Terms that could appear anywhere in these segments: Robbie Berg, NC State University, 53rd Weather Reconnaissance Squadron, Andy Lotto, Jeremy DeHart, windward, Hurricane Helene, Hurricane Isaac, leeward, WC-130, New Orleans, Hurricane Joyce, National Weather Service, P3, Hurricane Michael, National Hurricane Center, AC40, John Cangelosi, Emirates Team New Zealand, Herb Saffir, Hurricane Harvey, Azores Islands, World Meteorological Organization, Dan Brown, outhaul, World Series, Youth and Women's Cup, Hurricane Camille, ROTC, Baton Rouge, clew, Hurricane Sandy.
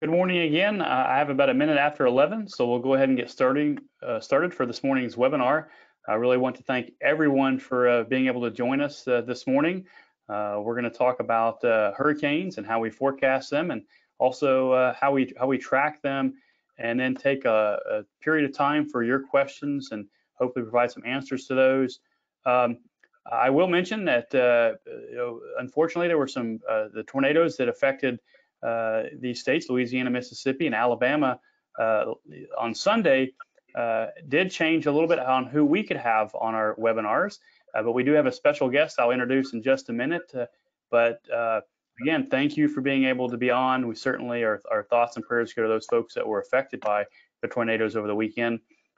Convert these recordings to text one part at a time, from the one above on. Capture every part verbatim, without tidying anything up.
Good morning again. Uh, I have about a minute after eleven, so we'll go ahead and get starting, uh, started for this morning's webinar. I really want to thank everyone for uh, being able to join us uh, this morning. Uh, we're going to talk about uh, hurricanes and how we forecast them, and also uh, how we how we track them, and then take a, a period of time for your questions and hopefully provide some answers to those. Um, I will mention that uh, you know, unfortunately there were some uh, the tornadoes that affected Uh, these states, Louisiana, Mississippi, and Alabama, uh, on Sunday, uh, did change a little bit on who we could have on our webinars. Uh, but we do have a special guest I'll introduce in just a minute. Uh, but uh, again, thank you for being able to be on. We certainly, our, our thoughts and prayers go to those folks that were affected by the tornadoes over the weekend.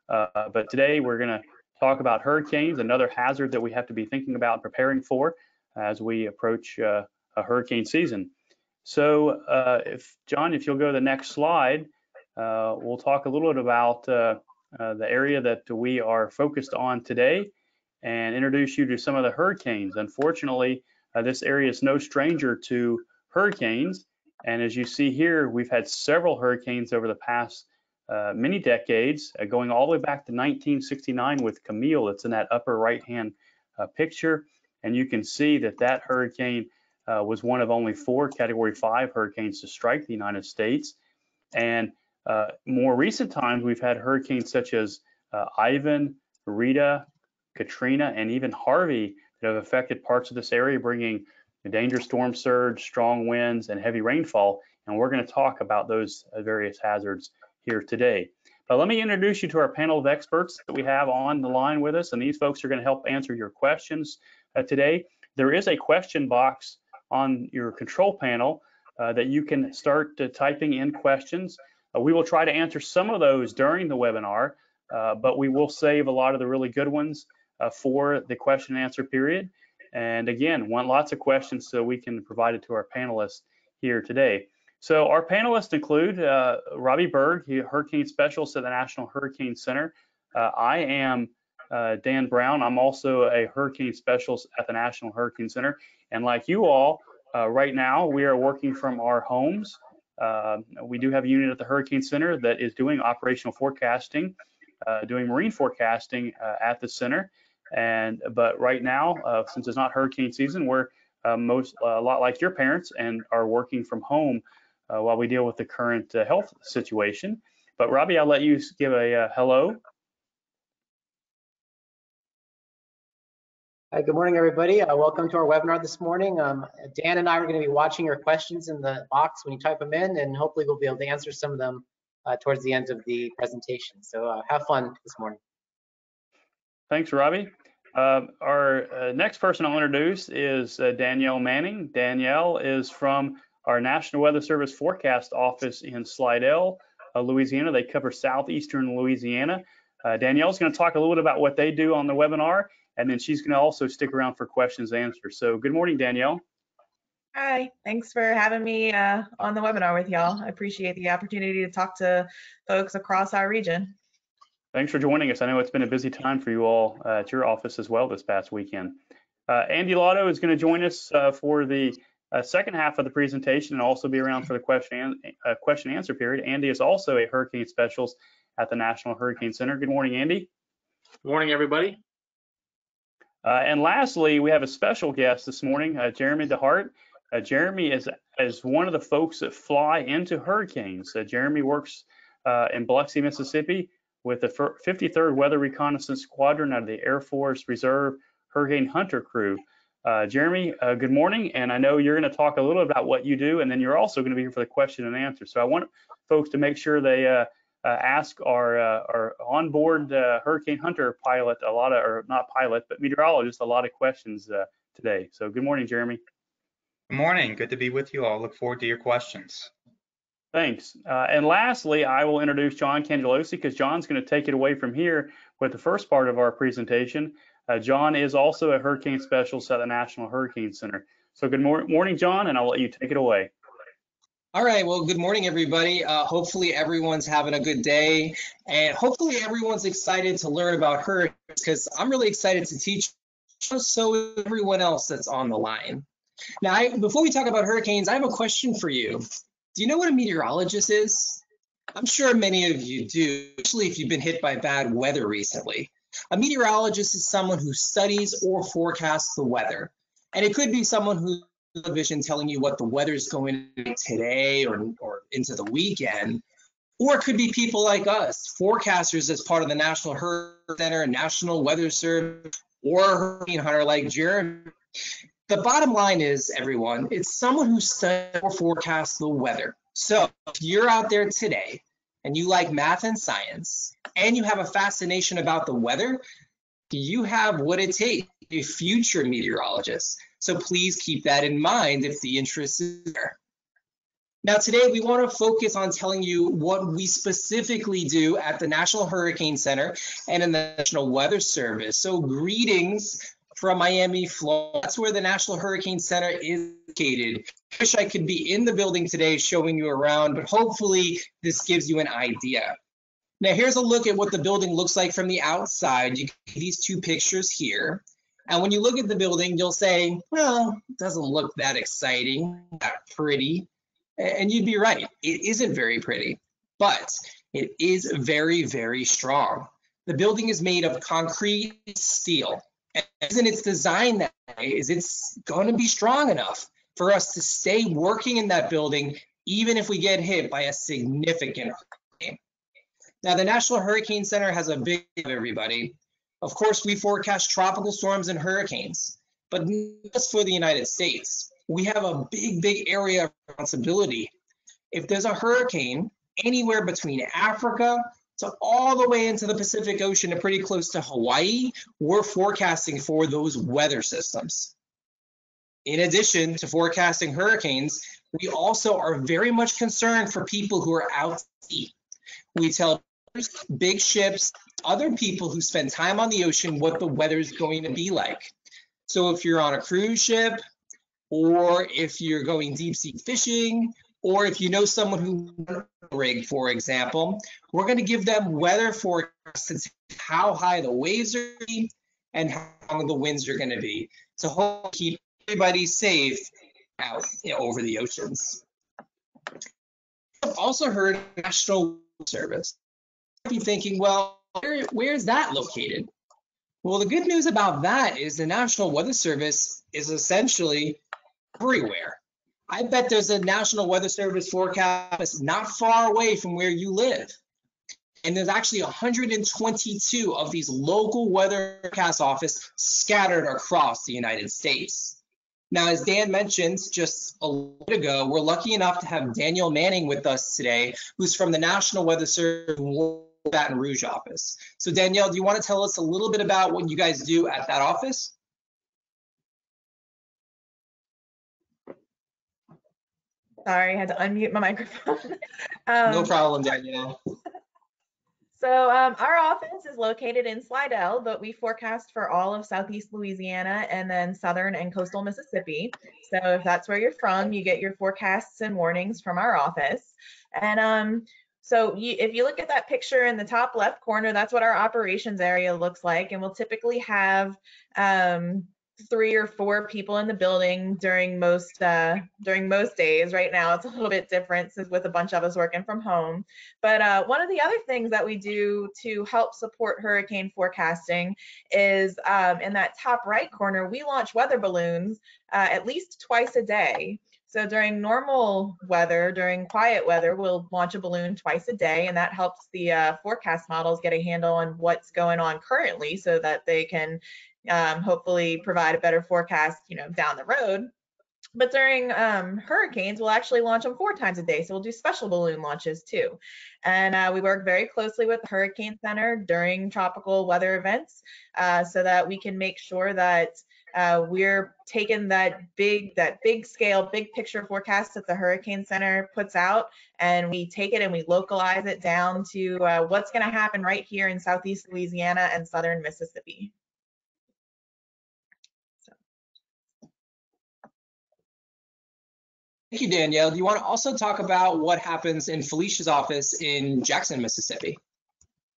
Uh, but today we're going to talk about hurricanes, another hazard that we have to be thinking about and preparing for as we approach uh, a hurricane season. So, uh, if John, if you'll go to the next slide, uh, we'll talk a little bit about uh, uh, the area that we are focused on today and introduce you to some of the hurricanes. Unfortunately, uh, this area is no stranger to hurricanes. And as you see here, we've had several hurricanes over the past uh, many decades, uh, going all the way back to nineteen sixty-nine with Camille. It's in that upper right-hand uh, picture. And you can see that that hurricane Uh, was one of only four Category five hurricanes to strike the United States. And uh, more recent times, we've had hurricanes such as uh, Ivan, Rita, Katrina, and even Harvey that have affected parts of this area, bringing the dangerous storm surge, strong winds, and heavy rainfall. And we're going to talk about those various hazards here today. But let me introduce you to our panel of experts that we have on the line with us. And these folks are going to help answer your questions uh, today. There is a question box on your control panel uh, that you can start uh, typing in questions. Uh, we will try to answer some of those during the webinar, uh, but we will save a lot of the really good ones uh, for the question and answer period. And again, want lots of questions so we can provide it to our panelists here today. So our panelists include uh, Robbie Berg, Hurricane Specialist at the National Hurricane Center. Uh, I am uh, Dan Brown. I'm also a Hurricane Specialist at the National Hurricane Center. And like you all, uh, right now, we are working from our homes. Uh, we do have a unit at the Hurricane Center that is doing operational forecasting, uh, doing marine forecasting uh, at the center. And but right now, uh, since it's not hurricane season, we're uh, most uh, a lot like your parents and are working from home uh, while we deal with the current uh, health situation. But Robbie, I'll let you give a uh, hello. Hi, good morning, everybody. Uh, welcome to our webinar this morning. Um, Dan and I are going to be watching your questions in the box when you type them in, and hopefully we'll be able to answer some of them uh, towards the end of the presentation. So uh, have fun this morning. Thanks, Robbie. Uh, our uh, next person I'll introduce is uh, Danielle Manning. Danielle is from our National Weather Service Forecast Office in Slidell, uh, Louisiana. They cover southeastern Louisiana. Uh, Danielle's going to talk a little bit about what they do on the webinar, and then she's going to also stick around for questions and answers. So good morning, Danielle. Hi, thanks for having me uh, on the webinar with y'all. I appreciate the opportunity to talk to folks across our region. Thanks for joining us. I know it's been a busy time for you all uh, at your office as well this past weekend. Uh, Andy Lotto is going to join us uh, for the uh, second half of the presentation and also be around for the question and uh, question answer period. Andy is also a hurricane specialist at the National Hurricane Center. Good morning, Andy. Good morning, everybody. Uh, and lastly, we have a special guest this morning, uh, Jeremy DeHart. Uh, Jeremy is, is one of the folks that fly into hurricanes. Uh, Jeremy works uh, in Biloxi, Mississippi with the fifty-third Weather Reconnaissance Squadron out of the Air Force Reserve Hurricane Hunter crew. Uh, Jeremy, uh, good morning. And I know you're going to talk a little about what you do, and then you're also going to be here for the question and answer. So I want folks to make sure they uh, Uh, ask our, uh, our onboard uh, Hurricane Hunter pilot a lot of, or not pilot, but meteorologist, a lot of questions uh, today. So good morning, Jeremy. Good morning. Good to be with you all. Look forward to your questions. Thanks. Uh, and lastly, I will introduce John Cangelosi because John's going to take it away from here with the first part of our presentation. Uh, John is also a hurricane specialist at the National Hurricane Center. So good mor morning, John, and I'll let you take it away. All right, well, good morning, everybody. Uh, hopefully everyone's having a good day, and hopefully everyone's excited to learn about hurricanes because I'm really excited to teach so everyone else that's on the line. Now, I, before we talk about hurricanes, I have a question for you. Do you know what a meteorologist is? I'm sure many of you do, especially if you've been hit by bad weather recently. A meteorologist is someone who studies or forecasts the weather. And it could be someone who's on television telling you what the weather's going to be today or, or into the weekend. Or it could be people like us, forecasters as part of the National Hurricane Center, National Weather Service, or a hurricane hunter like Jeremy. The bottom line is, everyone, it's someone who studies or forecasts the weather. So if you're out there today and you like math and science and you have a fascination about the weather, you have what it takes to be a future meteorologist. So please keep that in mind if the interest is there. Now today we want to focus on telling you what we specifically do at the National Hurricane Center and in the National Weather Service. So greetings from Miami, Florida. That's where the National Hurricane Center is located. I wish I could be in the building today showing you around, but hopefully this gives you an idea. Now here's a look at what the building looks like from the outside. You can see these two pictures here. And when you look at the building, you'll say, well, it doesn't look that exciting, that pretty. And you'd be right, it isn't very pretty, but it is very, very strong. The building is made of concrete steel. And the reason it's designed that way is it's going to be strong enough for us to stay working in that building, even if we get hit by a significant hurricane. Now, the National Hurricane Center has a big of everybody. Of course, we forecast tropical storms and hurricanes, but not just for the United States. We have a big, big area of responsibility. If there's a hurricane anywhere between Africa so all the way into the Pacific Ocean and pretty close to Hawaii, we're forecasting for those weather systems. In addition to forecasting hurricanes, we also are very much concerned for people who are out at sea. We tell big ships, other people who spend time on the ocean, what the weather is going to be like. So if you're on a cruise ship, or if you're going deep sea fishing, or if you know someone who runs a rig, for example, we're going to give them weather forecasts, how high the waves are going to be and how long the winds are going to be, to hopefully keep everybody safe out, you know, over the oceans. I've also heard of the National Weather Service. You might be thinking, well, where, where is that located? Well, the good news about that is the National Weather Service is essentially everywhere. I bet there's a National Weather Service forecast not far away from where you live. And there's actually one hundred twenty-two of these local weather forecast offices scattered across the United States. Now, as Dan mentioned just a little bit ago, we're lucky enough to have Danielle Manning with us today, who's from the National Weather Service Baton Rouge office. So Danielle, do you want to tell us a little bit about what you guys do at that office? Sorry, I had to unmute my microphone. um, no problem, Danielle. So um, our office is located in Slidell, but we forecast for all of Southeast Louisiana and then Southern and Coastal Mississippi. So if that's where you're from, you get your forecasts and warnings from our office. And um, so you, if you look at that picture in the top left corner, that's what our operations area looks like. And we'll typically have um, three or four people in the building during most uh, during most days. Right now, it's a little bit different since with a bunch of us working from home. But uh, one of the other things that we do to help support hurricane forecasting is um, in that top right corner, we launch weather balloons uh, at least twice a day. So during normal weather, during quiet weather, we'll launch a balloon twice a day, and that helps the uh, forecast models get a handle on what's going on currently so that they can um, hopefully provide a better forecast, you know, down the road. But during um, hurricanes, we'll actually launch them four times a day. So we'll do special balloon launches too. And uh, we work very closely with the Hurricane Center during tropical weather events uh, so that we can make sure that Uh, we're taking that big, that big scale, big picture forecast that the Hurricane Center puts out, and we take it and we localize it down to uh, what's going to happen right here in Southeast Louisiana and Southern Mississippi. So. Thank you, Danielle. Do you want to also talk about what happens in Felicia's office in Jackson, Mississippi?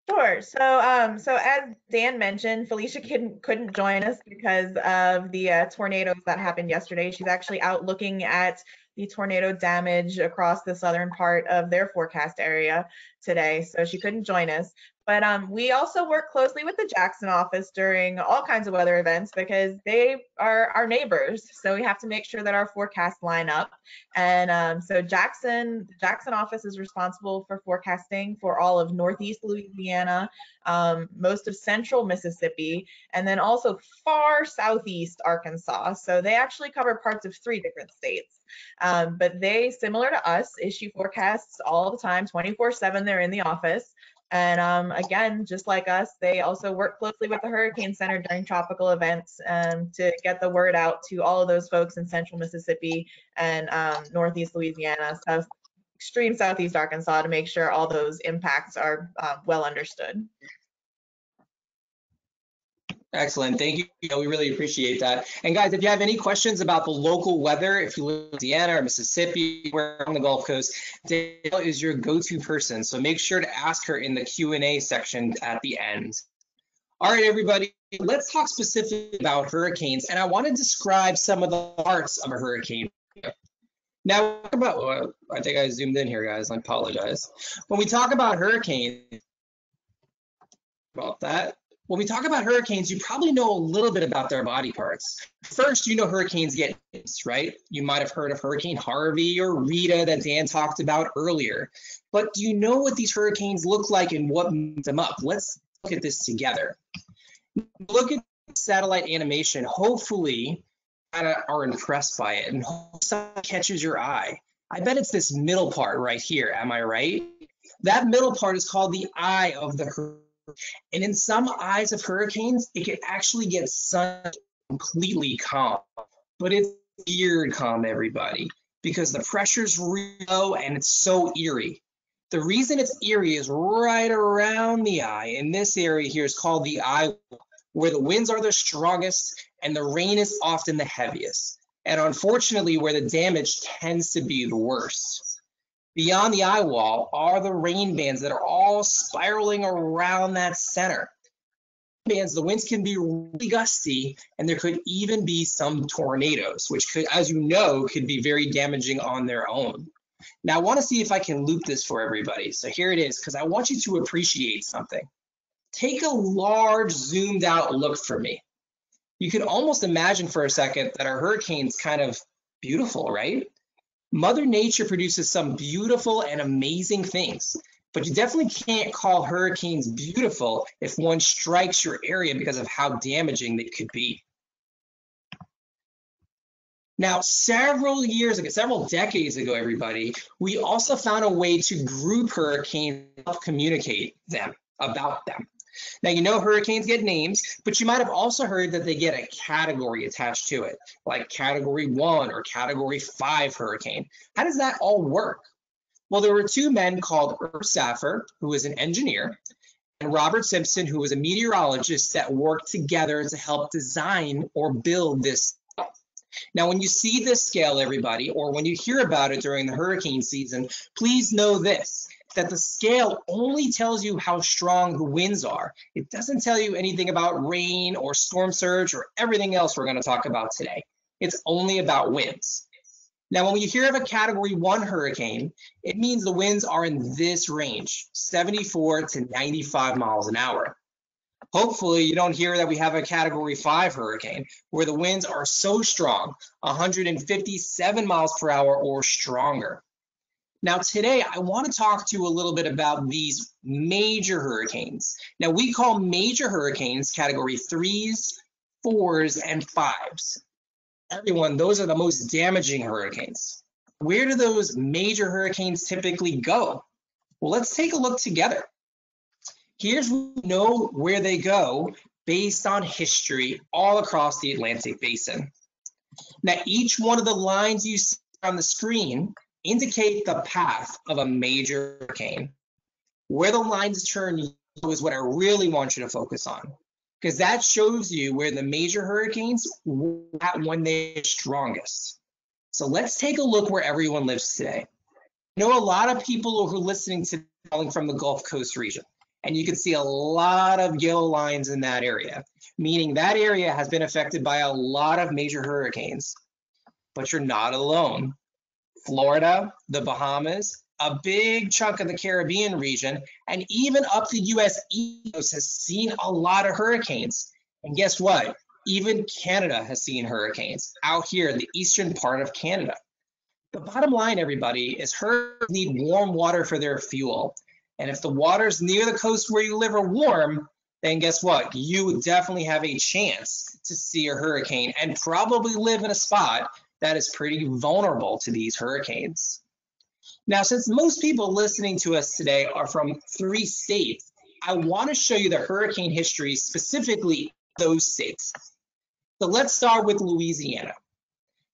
Sure. So, um, so as Dan mentioned, Felicia couldn't, couldn't join us because of the uh, tornadoes that happened yesterday. She's actually out looking at the tornado damage across the southern part of their forecast area today, so she couldn't join us. But um, we also work closely with the Jackson office during all kinds of weather events because they are our neighbors. So we have to make sure that our forecasts line up. And um, so Jackson, the Jackson office is responsible for forecasting for all of Northeast Louisiana, um, most of central Mississippi, and then also far southeast Arkansas. So they actually cover parts of three different states. Um, but they, similar to us, issue forecasts all the time, twenty-four seven, they're in the office. And um, again, just like us, they also work closely with the Hurricane Center during tropical events um, to get the word out to all of those folks in central Mississippi and um, Northeast Louisiana, south, extreme Southeast Arkansas, to make sure all those impacts are uh, well understood. Excellent, thank you. We really appreciate that. And guys, if you have any questions about the local weather, if you live in Louisiana or Mississippi, we're on the Gulf Coast, Danielle is your go-to person. So make sure to ask her in the Q and A section at the end. All right, everybody, let's talk specifically about hurricanes. And I want to describe some of the parts of a hurricane. Now, about, well, I think I zoomed in here, guys, I apologize. When we talk about hurricanes, about that, when we talk about hurricanes, you probably know a little bit about their body parts. First, you know hurricanes get names, right? You might have heard of Hurricane Harvey or Rita that Dan talked about earlier. But do you know what these hurricanes look like and what makes them up? Let's look at this together. Look at satellite animation. Hopefully, you are impressed by it and something catches your eye. I bet it's this middle part right here, am I right? That middle part is called the eye of the hurricane. And in some eyes of hurricanes, it can actually get sun completely calm, but it's weird calm, everybody, because the pressure's really low and it's so eerie. The reason it's eerie is right around the eye, and this area here is called the eye, where the winds are the strongest and the rain is often the heaviest, and unfortunately where the damage tends to be the worst. Beyond the eye wall are the rain bands that are all spiraling around that center. Bands, the winds can be really gusty, and there could even be some tornadoes, which could, as you know, could be very damaging on their own. Now, I want to see if I can loop this for everybody. So here it is, because I want you to appreciate something. Take a large zoomed out look for me. You can almost imagine for a second that our hurricane's kind of beautiful, right? Mother Nature produces some beautiful and amazing things, but you definitely can't call hurricanes beautiful if one strikes your area because of how damaging they could be. Now, several years ago, several decades ago, everybody, we also found a way to group hurricanes and communicate them about them. Now, you know hurricanes get names, but you might have also heard that they get a category attached to it, like category one or category five hurricane. How does that all work? Well, there were two men called Herb Saffir, who is an engineer, and Robert Simpson, who was a meteorologist, that worked together to help design or build this scale. Now, when you see this scale, everybody, or when you hear about it during the hurricane season, please know this, that the scale only tells you how strong the winds are. It doesn't tell you anything about rain or storm surge or everything else we're going to talk about today. It's only about winds. Now, when you hear of a category one hurricane, it means the winds are in this range, seventy-four to ninety-five miles an hour. Hopefully, you don't hear that we have a category five hurricane, where the winds are so strong, one hundred fifty-seven miles per hour or stronger. Now, today, I want to talk to you a little bit about these major hurricanes. Now, we call major hurricanes category threes, fours, and fives. Everyone, those are the most damaging hurricanes. Where do those major hurricanes typically go? Well, let's take a look together. Here's where we know where they go based on history all across the Atlantic Basin. Now, each one of the lines you see on the screen indicate the path of a major hurricane. Where the lines turn yellow is what I really want you to focus on, because that shows you where the major hurricanes were at when they're strongest. So let's take a look where everyone lives today. I know a lot of people who are listening to calling from the Gulf Coast region, and you can see a lot of yellow lines in that area, meaning that area has been affected by a lot of major hurricanes. But you're not alone. Florida, the Bahamas, a big chunk of the Caribbean region, and even up the U S East Coast has seen a lot of hurricanes. And guess what? Even Canada has seen hurricanes out here in the eastern part of Canada. The bottom line, everybody, is hurricanes need warm water for their fuel. And if the waters near the coast where you live are warm, then guess what? You definitely have a chance to see a hurricane and probably live in a spot that is pretty vulnerable to these hurricanes. Now, since most people listening to us today are from three states, I want to show you the hurricane history specifically those states. So let's start with Louisiana.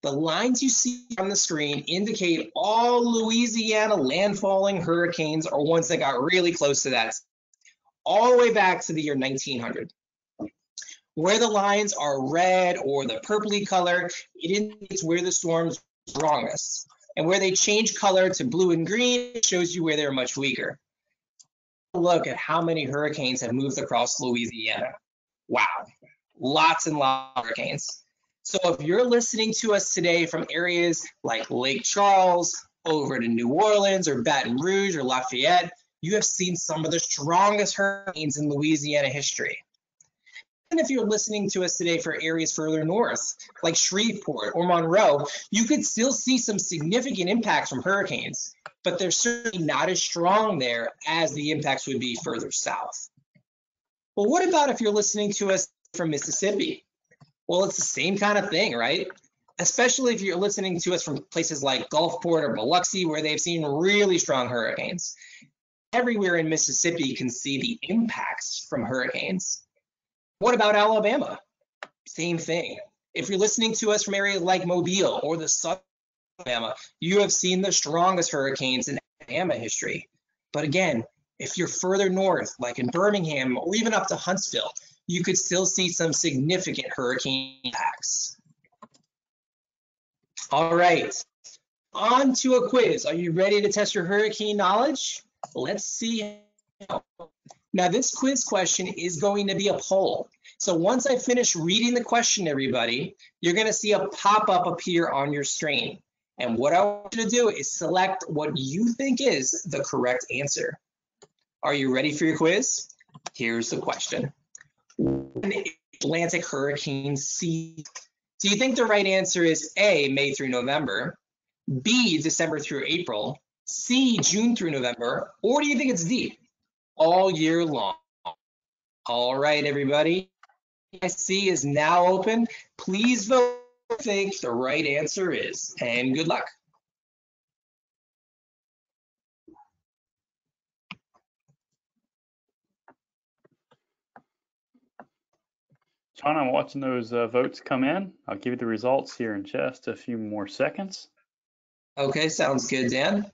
The lines you see on the screen indicate all Louisiana landfalling hurricanes are ones that got really close to that, all the way back to the year nineteen hundred. Where the lines are red or the purpley color, it indicates where the storms are strongest. And where they change color to blue and green, it shows you where they're much weaker. Look at how many hurricanes have moved across Louisiana. Wow, lots and lots of hurricanes. So if you're listening to us today from areas like Lake Charles over to New Orleans or Baton Rouge or Lafayette, you have seen some of the strongest hurricanes in Louisiana history. And if you're listening to us today for areas further north, like Shreveport or Monroe, you could still see some significant impacts from hurricanes, but they're certainly not as strong there as the impacts would be further south. Well, what about if you're listening to us from Mississippi? Well, it's the same kind of thing, right? Especially if you're listening to us from places like Gulfport or Biloxi, where they've seen really strong hurricanes. Everywhere in Mississippi can see the impacts from hurricanes. What about Alabama? Same thing. If you're listening to us from areas like Mobile or the southern Alabama, you have seen the strongest hurricanes in Alabama history. But again, if you're further north, like in Birmingham or even up to Huntsville, you could still see some significant hurricane impacts. All right, on to a quiz. Are you ready to test your hurricane knowledge? Let's see. Now, this quiz question is going to be a poll. So once I finish reading the question, everybody, you're going to see a pop-up appear on your screen. And what I want you to do is select what you think is the correct answer. Are you ready for your quiz? Here's the question. When is Atlantic hurricane season? Do you think the right answer is A, May through November, B, December through April, C, June through November, or do you think it's D? All year long. All right, everybody. I see is now open. Please vote what you think the right answer is, and good luck. John, I'm watching those uh, votes come in. I'll give you the results here in just a few more seconds. Okay, sounds good, Dan.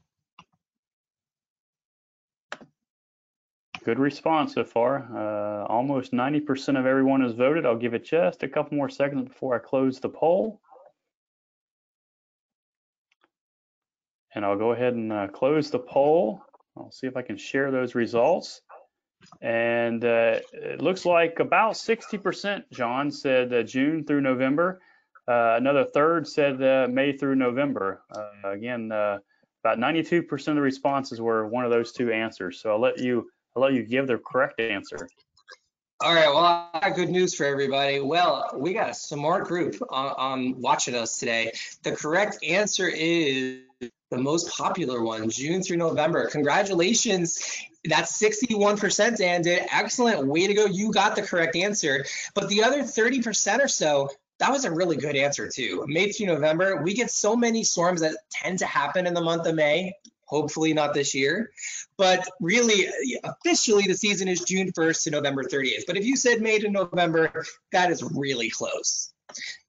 Good response so far. Uh, almost ninety percent of everyone has voted. I'll give it just a couple more seconds before I close the poll. And I'll go ahead and uh, close the poll. I'll see if I can share those results. And uh, it looks like about sixty percent, John, said uh, June through November. Uh, another third said uh, May through November. Uh, again, uh, about ninety-two percent of the responses were one of those two answers. So I'll let you I'll let you give the correct answer. All right, well, I got good news for everybody. Well, we got a smart group on, on watching us today. The correct answer is the most popular one, June through November. Congratulations. That's sixty-one percent, Dan did. Excellent, way to go. You got the correct answer. But the other thirty percent or so, that was a really good answer too. May through November, we get so many storms that tend to happen in the month of May. Hopefully not this year, but really officially the season is June first to November thirtieth. But if you said May to November, that is really close.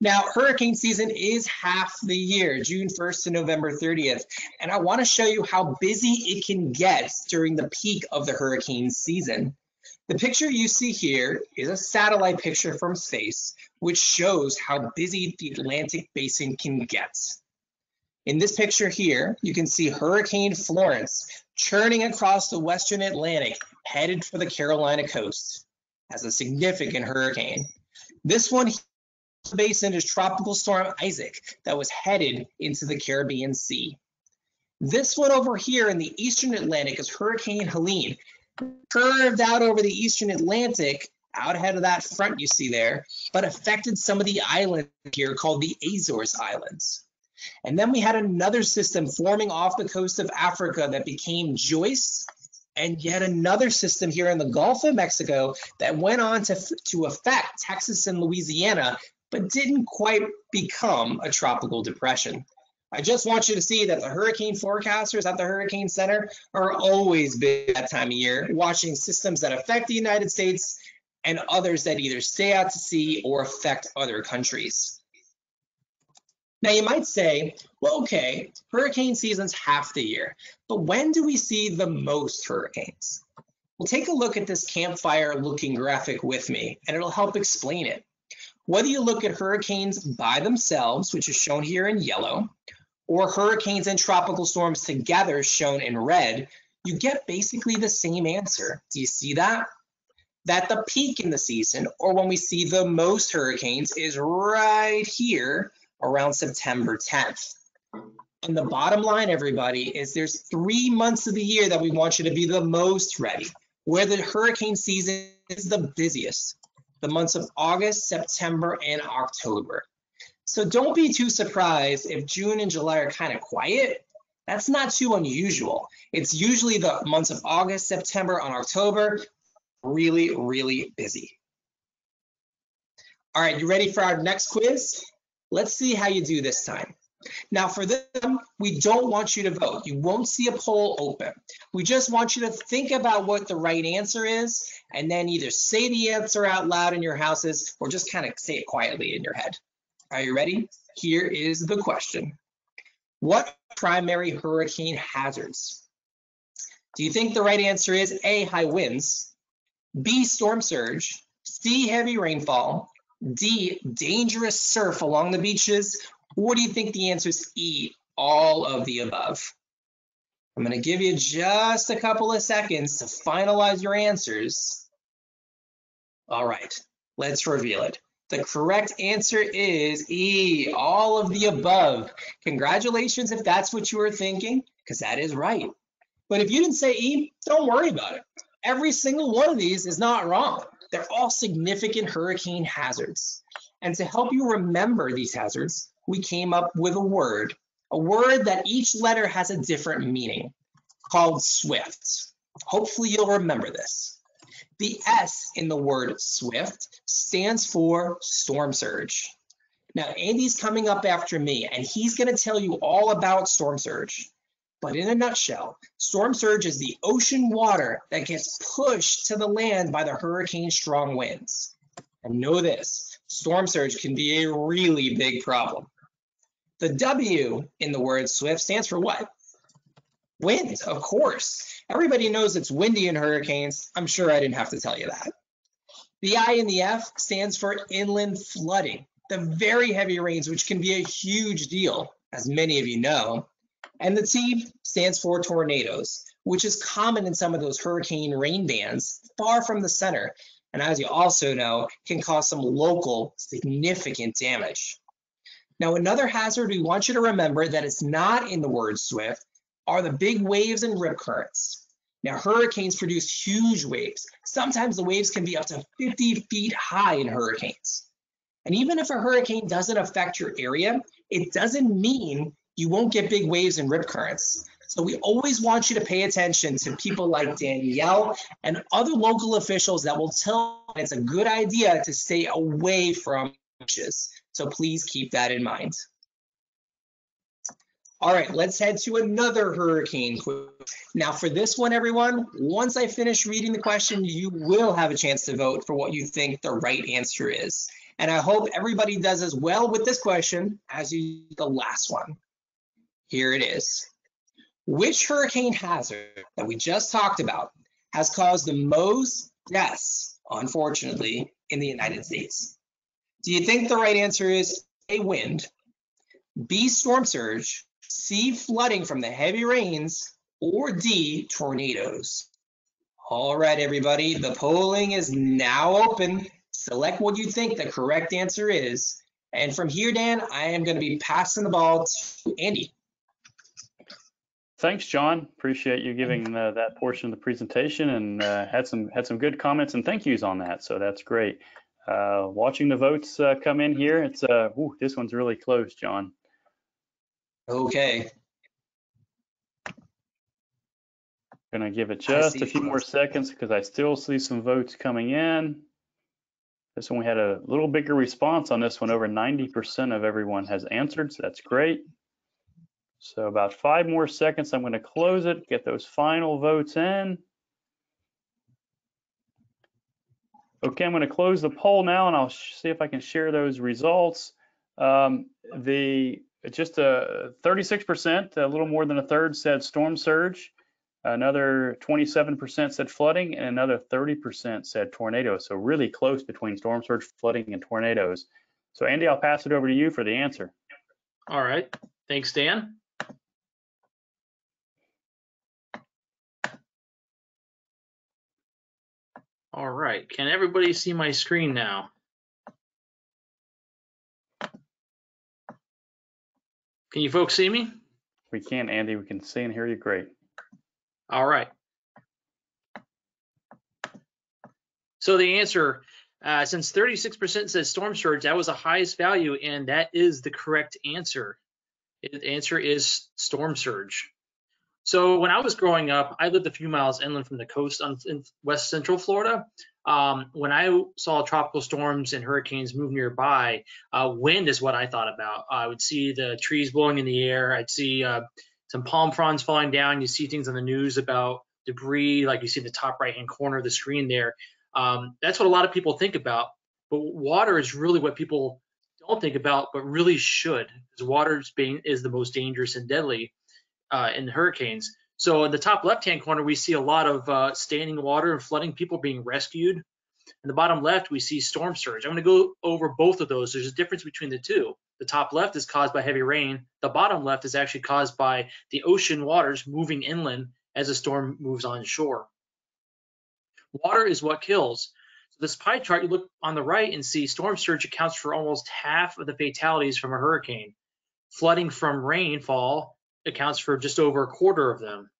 Now, hurricane season is half the year, June first to November thirtieth. And I want to show you how busy it can get during the peak of the hurricane season. The picture you see here is a satellite picture from space, which shows how busy the Atlantic basin can get. In this picture here, you can see Hurricane Florence churning across the western Atlantic, headed for the Carolina coast as a significant hurricane. This one here in the basin is Tropical Storm Isaac that was headed into the Caribbean Sea. This one over here in the eastern Atlantic is Hurricane Helene. Curved out over the eastern Atlantic, out ahead of that front you see there, but affected some of the islands here called the Azores Islands. And then we had another system forming off the coast of Africa that became Joyce, and yet another system here in the Gulf of Mexico that went on to, to affect Texas and Louisiana, but didn't quite become a tropical depression. I just want you to see that the hurricane forecasters at the Hurricane Center are always busy that time of year, watching systems that affect the United States and others that either stay out to sea or affect other countries. Now you might say, well, okay, hurricane season's half the year, but when do we see the most hurricanes? Well, take a look at this campfire looking graphic with me, and it'll help explain it. Whether you look at hurricanes by themselves, which is shown here in yellow, or hurricanes and tropical storms together, shown in red, you get basically the same answer. Do you see that? That the peak in the season, or when we see the most hurricanes, is right here around September tenth. And the bottom line, everybody, is there's three months of the year that we want you to be the most ready, where the hurricane season is the busiest, the months of August, September, and October. So don't be too surprised if June and July are kind of quiet. That's not too unusual. It's usually the months of August, September, and October, really, really busy. All right, you ready for our next quiz? Let's see how you do this time. Now for them, we don't want you to vote. You won't see a poll open. We just want you to think about what the right answer is, and then either say the answer out loud in your houses or just kind of say it quietly in your head. Are you ready? Here is the question. What primary hurricane hazards? Do you think the right answer is A, high winds, B, storm surge, C, heavy rainfall, D, dangerous surf along the beaches, or do you think the answer is E, all of the above? I'm going to give you just a couple of seconds to finalize your answers. All right, let's reveal it. The correct answer is E, all of the above. Congratulations if that's what you were thinking, because that is right. But if you didn't say E, don't worry about it. Every single one of these is not wrong. They're all significant hurricane hazards. And to help you remember these hazards, we came up with a word, a word that each letter has a different meaning, called SWIFT. Hopefully you'll remember this. The S in the word SWIFT stands for storm surge. Now, Andy's coming up after me, and he's going to tell you all about storm surge. But in a nutshell, storm surge is the ocean water that gets pushed to the land by the hurricane's strong winds. And know this, storm surge can be a really big problem. The W in the word SWIFT stands for what? Wind, of course. Everybody knows it's windy in hurricanes. I'm sure I didn't have to tell you that. The I in the F stands for inland flooding, the very heavy rains, which can be a huge deal, as many of you know. And the T stands for tornadoes, which is common in some of those hurricane rain bands far from the center. And as you also know, can cause some local significant damage. Now, another hazard we want you to remember that it's not in the word SWIFT are the big waves and rip currents. Now, hurricanes produce huge waves. Sometimes the waves can be up to fifty feet high in hurricanes. And even if a hurricane doesn't affect your area, it doesn't mean you won't get big waves and rip currents. So we always want you to pay attention to people like Danielle and other local officials that will tell you it's a good idea to stay away from beaches. So please keep that in mind. All right, let's head to another hurricane quiz. Now for this one, everyone, once I finish reading the question, you will have a chance to vote for what you think the right answer is. And I hope everybody does as well with this question as you did the last one. Here it is. Which hurricane hazard that we just talked about has caused the most deaths, unfortunately, in the United States? Do you think the right answer is A, wind, B, storm surge, C, flooding from the heavy rains, or D, tornadoes? All right, everybody, the polling is now open. Select what you think the correct answer is. And from here, Dan, I am going to be passing the ball to Andy. Thanks, John. Appreciate you giving uh, that portion of the presentation, and uh, had some had some good comments and thank yous on that. So that's great. Uh, watching the votes uh, come in here, it's uh, ooh, this one's really close, John. Okay. Gonna give it just a few more seconds because I still see some votes coming in. This one we had a little bigger response on this one. Over ninety percent of everyone has answered, so that's great. So about five more seconds, I'm going to close it, get those final votes in. Okay, I'm going to close the poll now, and I'll see if I can share those results. Um, the just a thirty-six percent, a little more than a third, said storm surge. Another twenty-seven percent said flooding, and another thirty percent said tornadoes. So really close between storm surge, flooding, and tornadoes. So Andy, I'll pass it over to you for the answer. All right, thanks, Dan. All right, can everybody see my screen now? Can you folks see me? We can, Andy, we can see and hear you great. All right. So the answer, uh, since thirty-six percent says storm surge, that was the highest value, and that is the correct answer. The answer is storm surge. So when I was growing up, I lived a few miles inland from the coast on, in west central Florida. Um, when I saw tropical storms and hurricanes move nearby, uh, wind is what I thought about. I would see the trees blowing in the air. I'd see uh, some palm fronds falling down. You see things on the news about debris, like you see in the top right-hand corner of the screen there. Um, that's what a lot of people think about, but water is really what people don't think about, but really should, because water is, being, is the most dangerous and deadly. Uh, in hurricanes. So in the top left-hand corner, we see a lot of uh, standing water and flooding, people being rescued. In the bottom left, we see storm surge. I'm going to go over both of those. There's a difference between the two. The top left is caused by heavy rain. The bottom left is actually caused by the ocean waters moving inland as a storm moves onshore. Water is what kills. So this pie chart, you look on the right and see storm surge accounts for almost half of the fatalities from a hurricane. Flooding from rainfall accounts for just over a quarter of them.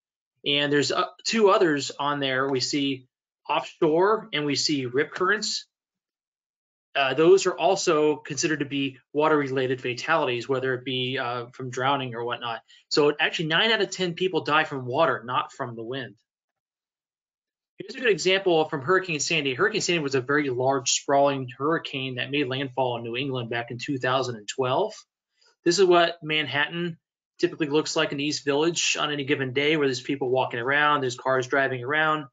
And there's uh, two others on there. We see offshore and we see rip currents. Uh, those are also considered to be water-related fatalities, whether it be uh, from drowning or whatnot. So actually nine out of ten people die from water, not from the wind. Here's a good example from Hurricane Sandy. Hurricane Sandy was a very large, sprawling hurricane that made landfall in New England back in two thousand twelve. This is what Manhattan typically looks like in the East Village on any given day, where there's people walking around, there's cars driving around.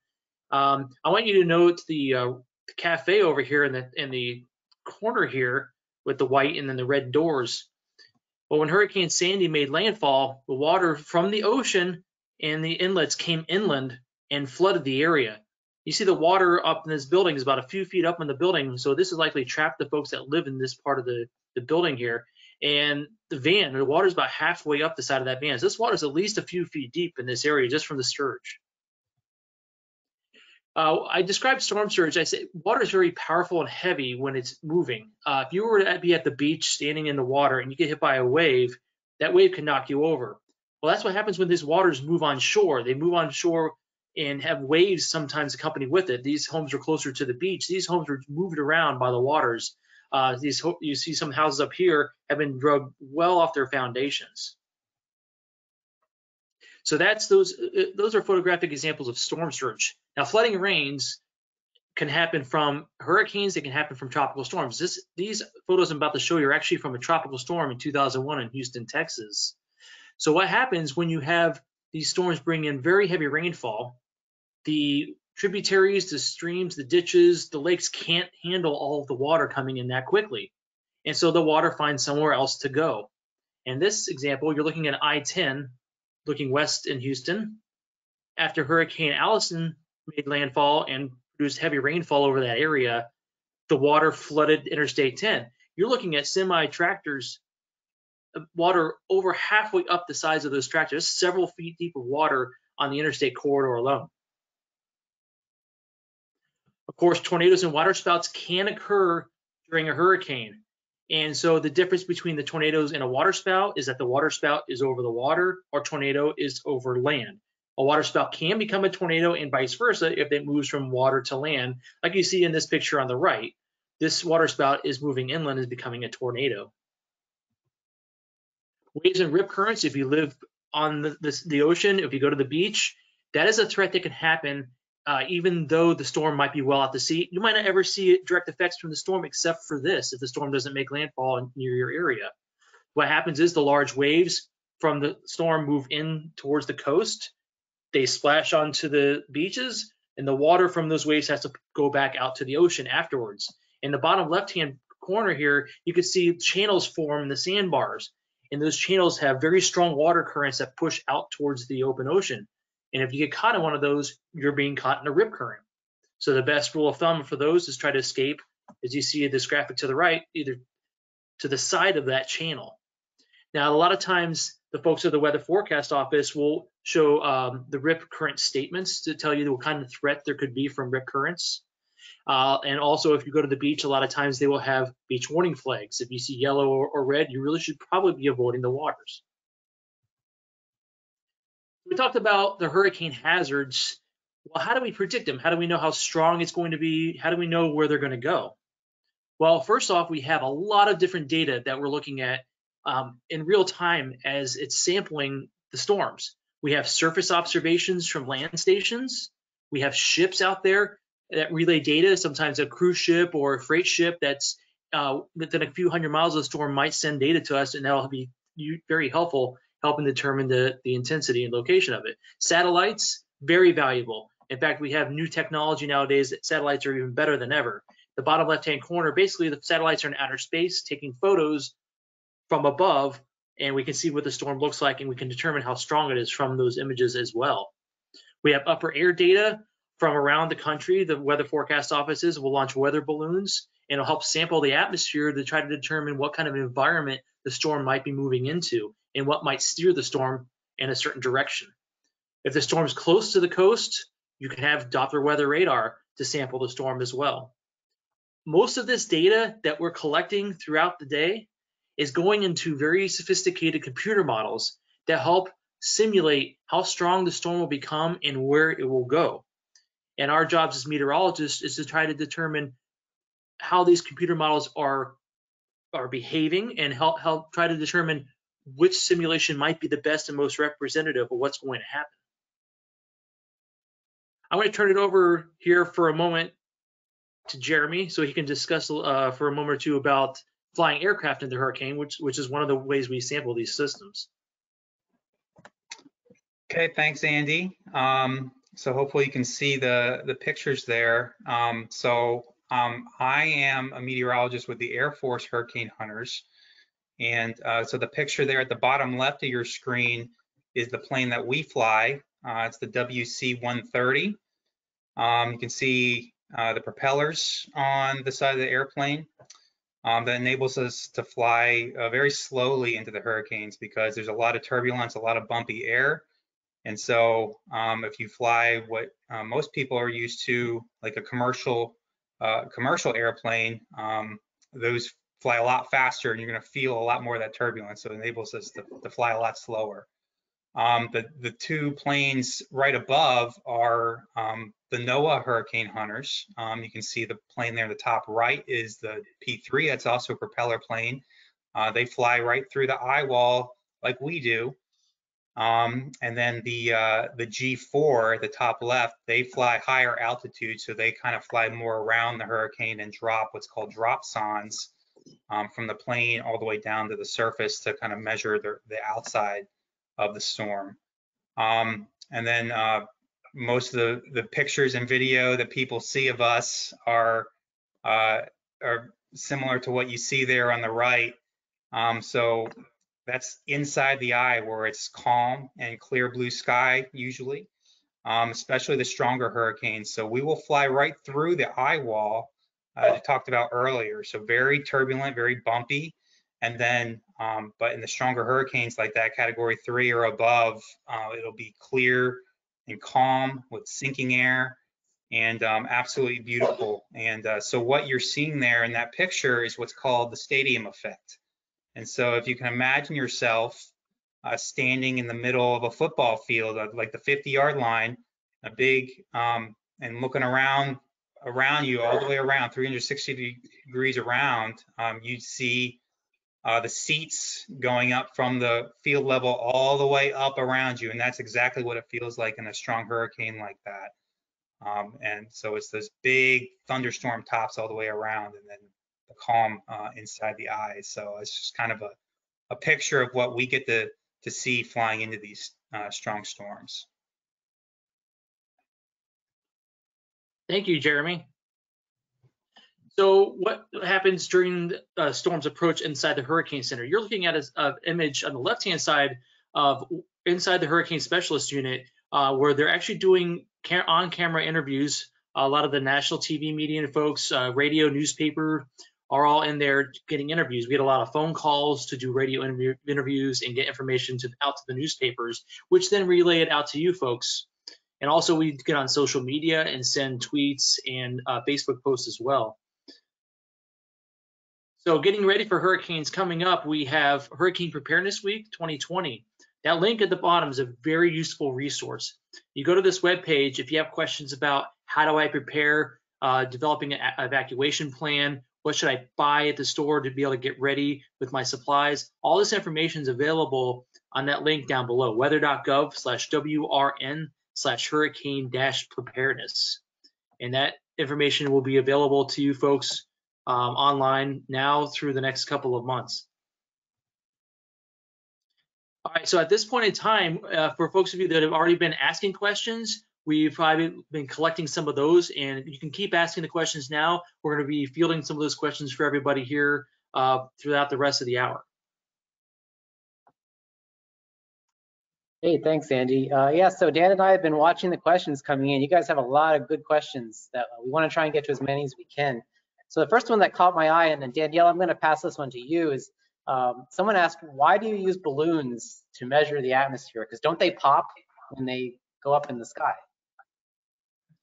Um, I want you to note the, uh, the cafe over here in the, in the corner here with the white and then the red doors. Well, when Hurricane Sandy made landfall, the water from the ocean and the inlets came inland and flooded the area. You see the water up in this building is about a few feet up in the building, so this is likely trapped the folks that live in this part of the, the building here. And the van, the water's about halfway up the side of that van. So this water's at least a few feet deep in this area just from the surge. Uh, I described storm surge. I said water is very powerful and heavy when it's moving. Uh, if you were to be at the beach standing in the water and you get hit by a wave, that wave can knock you over. Well, that's what happens when these waters move on shore. They move on shore and have waves sometimes accompanied with it. These homes are closer to the beach. These homes are moved around by the waters. Uh, these, you see some houses up here have been dragged well off their foundations. So that's those, those are photographic examples of storm surge. Now, flooding rains can happen from hurricanes, they can happen from tropical storms. This, these photos I'm about to show you are actually from a tropical storm in two thousand one in Houston, Texas. So what happens when you have these storms bring in very heavy rainfall, the tributaries, the streams, the ditches, the lakes can't handle all of the water coming in that quickly. And so the water finds somewhere else to go. In this example, you're looking at I ten, looking west in Houston. After Hurricane Allison made landfall and produced heavy rainfall over that area, the water flooded Interstate ten. You're looking at semi-tractors, water over halfway up the sides of those tractors, several feet deep of water on the interstate corridor alone. Of course, tornadoes and waterspouts can occur during a hurricane. And so the difference between the tornadoes and a waterspout is that the waterspout is over the water, or tornado is over land. A waterspout can become a tornado and vice versa if it moves from water to land, like you see in this picture on the right. This waterspout is moving inland, is becoming a tornado. Waves and rip currents, if you live on the, the, the ocean, if you go to the beach, that is a threat that can happen uh, even though the storm might be well out to sea. You might not ever see direct effects from the storm except for this, if the storm doesn't make landfall near your area. What happens is the large waves from the storm move in towards the coast, they splash onto the beaches, and the water from those waves has to go back out to the ocean afterwards. In the bottom left-hand corner here, you can see channels form in the sandbars. And those channels have very strong water currents that push out towards the open ocean. And if you get caught in one of those, you're being caught in a rip current. So the best rule of thumb for those is try to escape, as you see this graphic to the right, either to the side of that channel. Now, a lot of times the folks at the Weather Forecast Office will show um, the rip current statements to tell you what kind of threat there could be from rip currents. Uh, and also, if you go to the beach, a lot of times they will have beach warning flags. If you see yellow or, or red, you really should probably be avoiding the waters. We talked about the hurricane hazards. Well, how do we predict them? How do we know how strong it's going to be? How do we know where they're going to go? Well, first off, we have a lot of different data that we're looking at um, in real time as it's sampling the storms. We have surface observations from land stations. We have ships out there that relay data, sometimes a cruise ship or a freight ship that's uh, within a few hundred miles of the storm might send data to us, and that'll be very helpful helping determine the, the intensity and location of it. Satellites, very valuable. In fact, we have new technology nowadays that satellites are even better than ever. The bottom left-hand corner, basically the satellites are in outer space taking photos from above, and we can see what the storm looks like, and we can determine how strong it is from those images as well. We have upper air data from around the country. The Weather Forecast Offices will launch weather balloons, and it'll help sample the atmosphere to try to determine what kind of environment the storm might be moving into and what might steer the storm in a certain direction. If the storm's close to the coast, you can have Doppler weather radar to sample the storm as well. Most of this data that we're collecting throughout the day is going into very sophisticated computer models that help simulate how strong the storm will become and where it will go. And our jobs as meteorologists is to try to determine how these computer models are, are behaving and help, help try to determine which simulation might be the best and most representative of what's going to happen. I'm going to turn it over here for a moment to Jeremy so he can discuss uh, for a moment or two about flying aircraft into the hurricane, which, which is one of the ways we sample these systems. Okay, thanks, Andy. Um... So hopefully you can see the, the pictures there. Um, so um, I am a meteorologist with the Air Force Hurricane Hunters. And uh, so the picture there at the bottom left of your screen is the plane that we fly. Uh, it's the W C one thirty. Um, you can see uh, the propellers on the side of the airplane. Um, that enables us to fly uh, very slowly into the hurricanes because there's a lot of turbulence, a lot of bumpy air. And so um, if you fly what uh, most people are used to, like a commercial uh, commercial airplane, um, those fly a lot faster and you're gonna feel a lot more of that turbulence. So it enables us to, to fly a lot slower. Um, the, the two planes right above are um, the NOAA Hurricane Hunters. Um, you can see the plane there in the top right is the P three. That's also a propeller plane. Uh, they fly right through the eye wall like we do. Um, and then the uh, the G four at the top left, they fly higher altitude, so they kind of fly more around the hurricane and drop what's called drop sons um, from the plane all the way down to the surface to kind of measure the, the outside of the storm. Um, and then uh, most of the, the pictures and video that people see of us are uh, are similar to what you see there on the right. Um, so. That's inside the eye where it's calm and clear blue sky usually, um, especially the stronger hurricanes. So we will fly right through the eye wall uh, I talked about earlier. So very turbulent, very bumpy. And then, um, but in the stronger hurricanes like that category three or above, uh, it'll be clear and calm with sinking air and um, absolutely beautiful. And uh, so what you're seeing there in that picture is what's called the stadium effect. And so if you can imagine yourself uh, standing in the middle of a football field, like the fifty yard line, a big, um, and looking around around you all the way around, three hundred sixty degrees around, um, you'd see uh, the seats going up from the field level all the way up around you. And that's exactly what it feels like in a strong hurricane like that. Um, and so it's those big thunderstorm tops all the way around, and then the calm uh, inside the eyes. So it's just kind of a, a picture of what we get to, to see flying into these uh, strong storms. Thank you, Jeremy. So what happens during uh, storms approach inside the Hurricane Center? You're looking at an image on the left-hand side of inside the Hurricane Specialist Unit, uh, where they're actually doing on-camera interviews. A lot of the national T V media folks, uh, radio, newspaper, are all in there getting interviews. We get a lot of phone calls to do radio interview, interviews and get information to, out to the newspapers, which then relay it out to you folks. And also we get on social media and send tweets and uh, Facebook posts as well. So getting ready for hurricanes coming up, we have Hurricane Preparedness Week twenty twenty. That link at the bottom is a very useful resource. You go to this webpage if you have questions about how do I prepare, uh, developing an evacuation plan, what should I buy at the store to be able to get ready with my supplies. All this information is available on that link down below, weather dot gov slash W R N slash hurricane dash preparedness, and that information will be available to you folks um, online now through the next couple of months. All right, so at this point in time, uh, for folks of you that have already been asking questions, we've probably been collecting some of those, and you can keep asking the questions now. We're going to be fielding some of those questions for everybody here uh, throughout the rest of the hour. Hey, thanks, Andy. Uh, yeah, so Dan and I have been watching the questions coming in. You guys have a lot of good questions that we want to try and get to as many as we can. So the first one that caught my eye, and then Danielle, I'm going to pass this one to you, is um, someone asked, why do you use balloons to measure the atmosphere? Because don't they pop when they go up in the sky?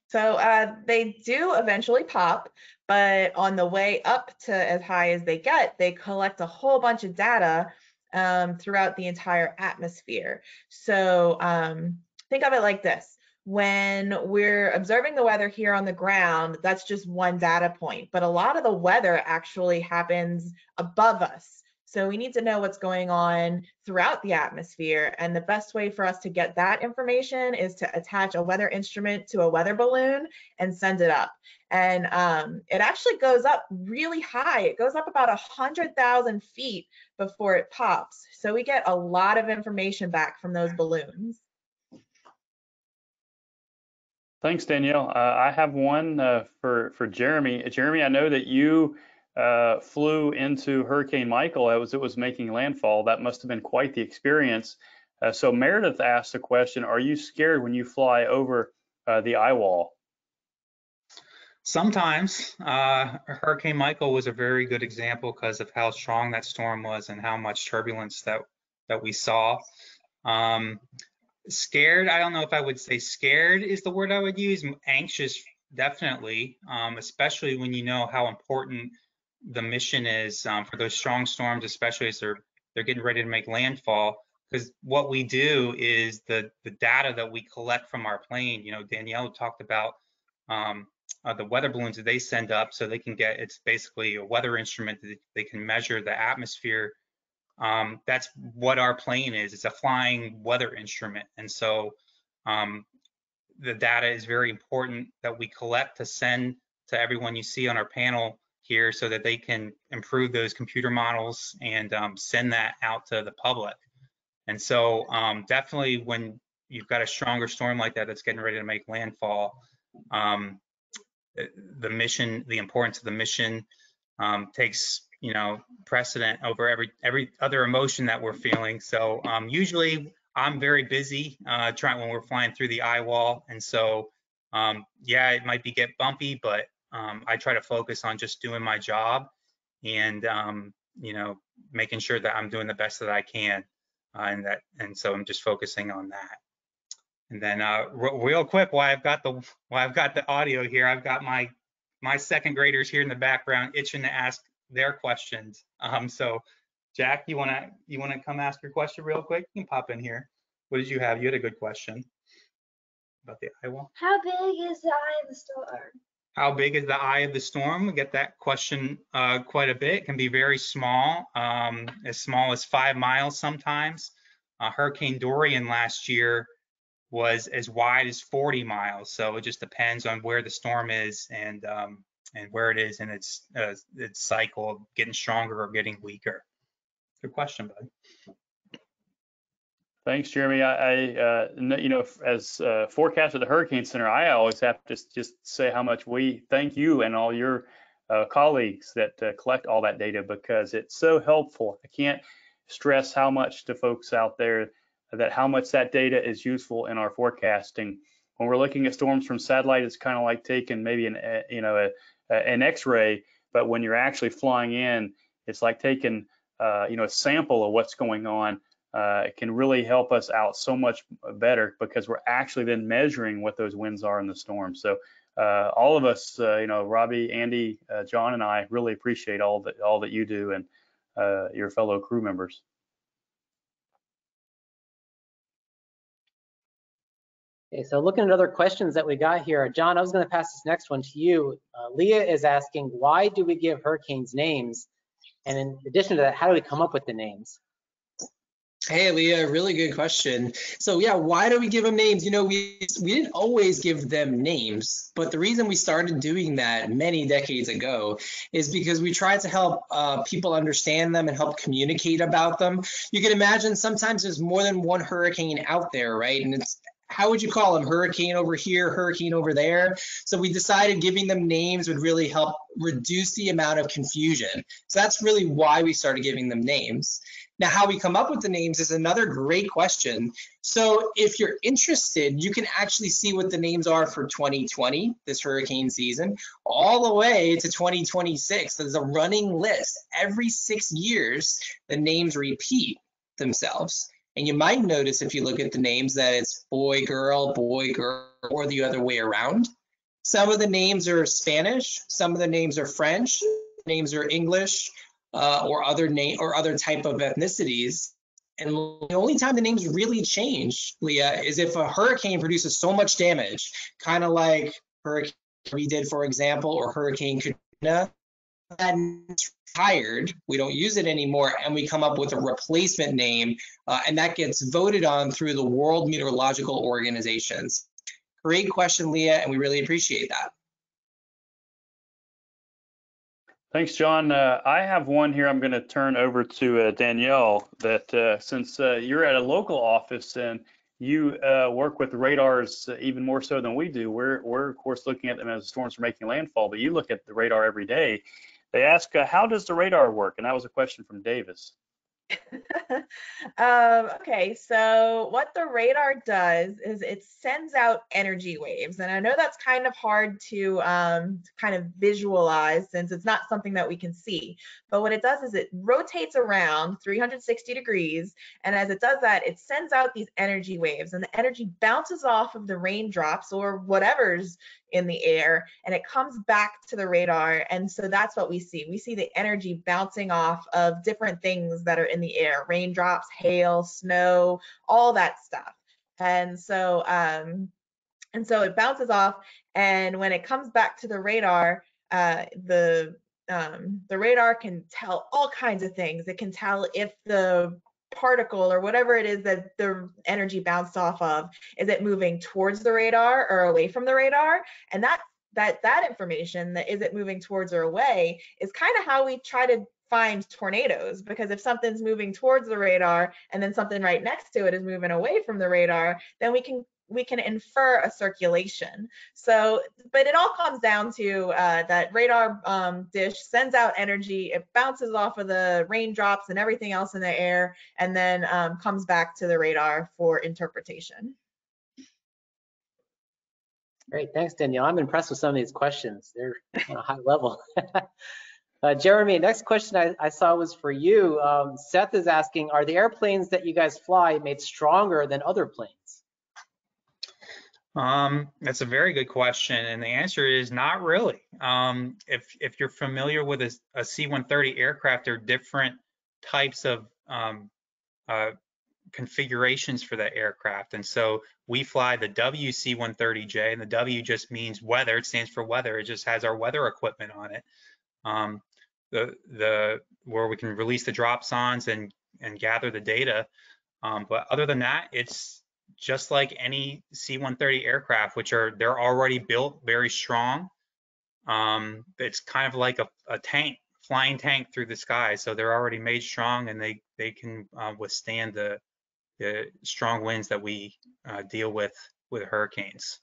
So uh, they do eventually pop, but on the way up to as high as they get, they collect a whole bunch of data Um, throughout the entire atmosphere. So um, think of it like this. When we're observing the weather here on the ground, that's just one data point, but a lot of the weather actually happens above us. So we need to know what's going on throughout the atmosphere, and the best way for us to get that information is to attach a weather instrument to a weather balloon and send it up. And um, it actually goes up really high. It goes up about one hundred thousand feet before it pops. So we get a lot of information back from those balloons. Thanks, Danielle. Uh, I have one uh, for, for Jeremy. Jeremy, I know that you uh, flew into Hurricane Michael as it was making landfall. That must have been quite the experience. Uh, so Meredith asked the question, are you scared when you fly over uh, the eye wall? Sometimes. uh, Hurricane Michael was a very good example because of how strong that storm was and how much turbulence that that we saw. Um, scared, I don't know if I would say scared is the word I would use. Anxious, definitely, um, especially when you know how important the mission is um, for those strong storms, especially as they're they're getting ready to make landfall. Because what we do is the the data that we collect from our plane. You know, Danielle talked about Um, Uh, the weather balloons that they send up, so they can get, it's basically a weather instrument that they can measure the atmosphere. Um, that's what our plane is. It's a flying weather instrument. And so um, the data is very important that we collect to send to everyone you see on our panel here so that they can improve those computer models and um, send that out to the public. And so um, definitely when you've got a stronger storm like that that's getting ready to make landfall, um, the mission, the importance of the mission um, takes, you know, precedent over every every other emotion that we're feeling. So um, usually I'm very busy uh, trying when we're flying through the eye wall. And so, um, yeah, it might be get bumpy, but um, I try to focus on just doing my job and, um, you know, making sure that I'm doing the best that I can. Uh, and that and so I'm just focusing on that. And then uh, r real quick, while I've got the while I've got the audio here, I've got my my second graders here in the background itching to ask their questions. Um, so, Jack, you wanna you wanna come ask your question real quick? You can pop in here. What did you have? You had a good question about the eye wall. How big is the eye of the storm? How big is the eye of the storm? We get that question uh, quite a bit. It can be very small, um, as small as five miles sometimes. Uh, Hurricane Dorian last year was as wide as forty miles. So it just depends on where the storm is and um, and where it is in its uh, its cycle of getting stronger or getting weaker. Good question, bud. Thanks, Jeremy. I, I uh, you know, as uh, forecaster at the Hurricane Center, I always have to just say how much we thank you and all your uh, colleagues that uh, collect all that data, because it's so helpful. I can't stress how much to folks out there that how much that data is useful in our forecasting. When we're looking at storms from satellite, it's kind of like taking maybe an uh, you know a, a, an X-ray, but when you're actually flying in, it's like taking uh, you know a sample of what's going on. Uh, it can really help us out so much better because we're actually then measuring what those winds are in the storm. So uh, all of us, uh, you know, Robbie, Andy, uh, John, and I really appreciate all that all that you do and uh, your fellow crew members. Okay, so looking at other questions that we got here, John, I was going to pass this next one to you. Uh, Leah is asking, why do we give hurricanes names? And in addition to that, how do we come up with the names? Hey, Leah, really good question. So yeah, why do we give them names? You know, we, we didn't always give them names, but the reason we started doing that many decades ago is because we tried to help uh, people understand them and help communicate about them. You can imagine sometimes there's more than one hurricane out there, right? And it's how would you call them? Hurricane over here, hurricane over there. So we decided giving them names would really help reduce the amount of confusion. So that's really why we started giving them names. Now, how we come up with the names is another great question. So if you're interested, you can actually see what the names are for twenty twenty, this hurricane season, all the way to twenty twenty-six. There's a running list. Every six years, the names repeat themselves. And you might notice if you look at the names that it's boy, girl, boy, girl, or the other way around. Some of the names are Spanish, some of the names are French, names are English, uh, or other name or other type of ethnicities. And the only time the names really change, Leah, is if a hurricane produces so much damage, kind of like Hurricane Harvey did, for example, or Hurricane Katrina. That's retired, we don't use it anymore, and we come up with a replacement name, uh, and that gets voted on through the World Meteorological Organizations. Great question, Leah, and we really appreciate that. Thanks, John. Uh, I have one here I'm going to turn over to uh, Danielle, that uh, since uh, you're at a local office and you uh, work with radars even more so than we do, we're, we're of course looking at them as storms are making landfall, but you look at the radar every day. They ask, uh, how does the radar work? And that was a question from Davis. um, okay, so what the radar does is it sends out energy waves. And I know that's kind of hard to um, kind of visualize since it's not something that we can see. But what it does is it rotates around three hundred sixty degrees. And as it does that, it sends out these energy waves. And the energy bounces off of the raindrops or whatever's in the air, and it comes back to the radar. And so that's what we see. We see the energy bouncing off of different things that are in the air, raindrops, hail, snow, all that stuff. And so, um, and so it bounces off. And when it comes back to the radar, uh, the, um, the radar can tell all kinds of things. It can tell if the particle or whatever it is that the energy bounced off of, is it moving towards the radar or away from the radar? And that that that information, that is it moving towards or away, is kind of how we try to find tornadoes, because if something's moving towards the radar and then something right next to it is moving away from the radar, then we can we can infer a circulation. So, but it all comes down to uh, that radar um, dish sends out energy, it bounces off of the raindrops and everything else in the air, and then um, comes back to the radar for interpretation. Great, thanks, Danielle. I'm impressed with some of these questions. They're on a high level. Uh, Jeremy, next question I, I saw was for you. Um, Seth is asking, are the airplanes that you guys fly made stronger than other planes? Um, that's a very good question, and the answer is not really. Um, if if you're familiar with a, a C one thirty aircraft, there are different types of um, uh, configurations for that aircraft, and so we fly the W C one thirty J, and the W just means weather. It stands for weather. It just has our weather equipment on it. Um, the the where we can release the drop sons and and gather the data. Um, but other than that, it's just like any C one thirty aircraft, which are they're already built very strong. Um, it's kind of like a, a tank, flying tank through the sky. So they're already made strong, and they they can uh, withstand the the strong winds that we uh, deal with with hurricanes.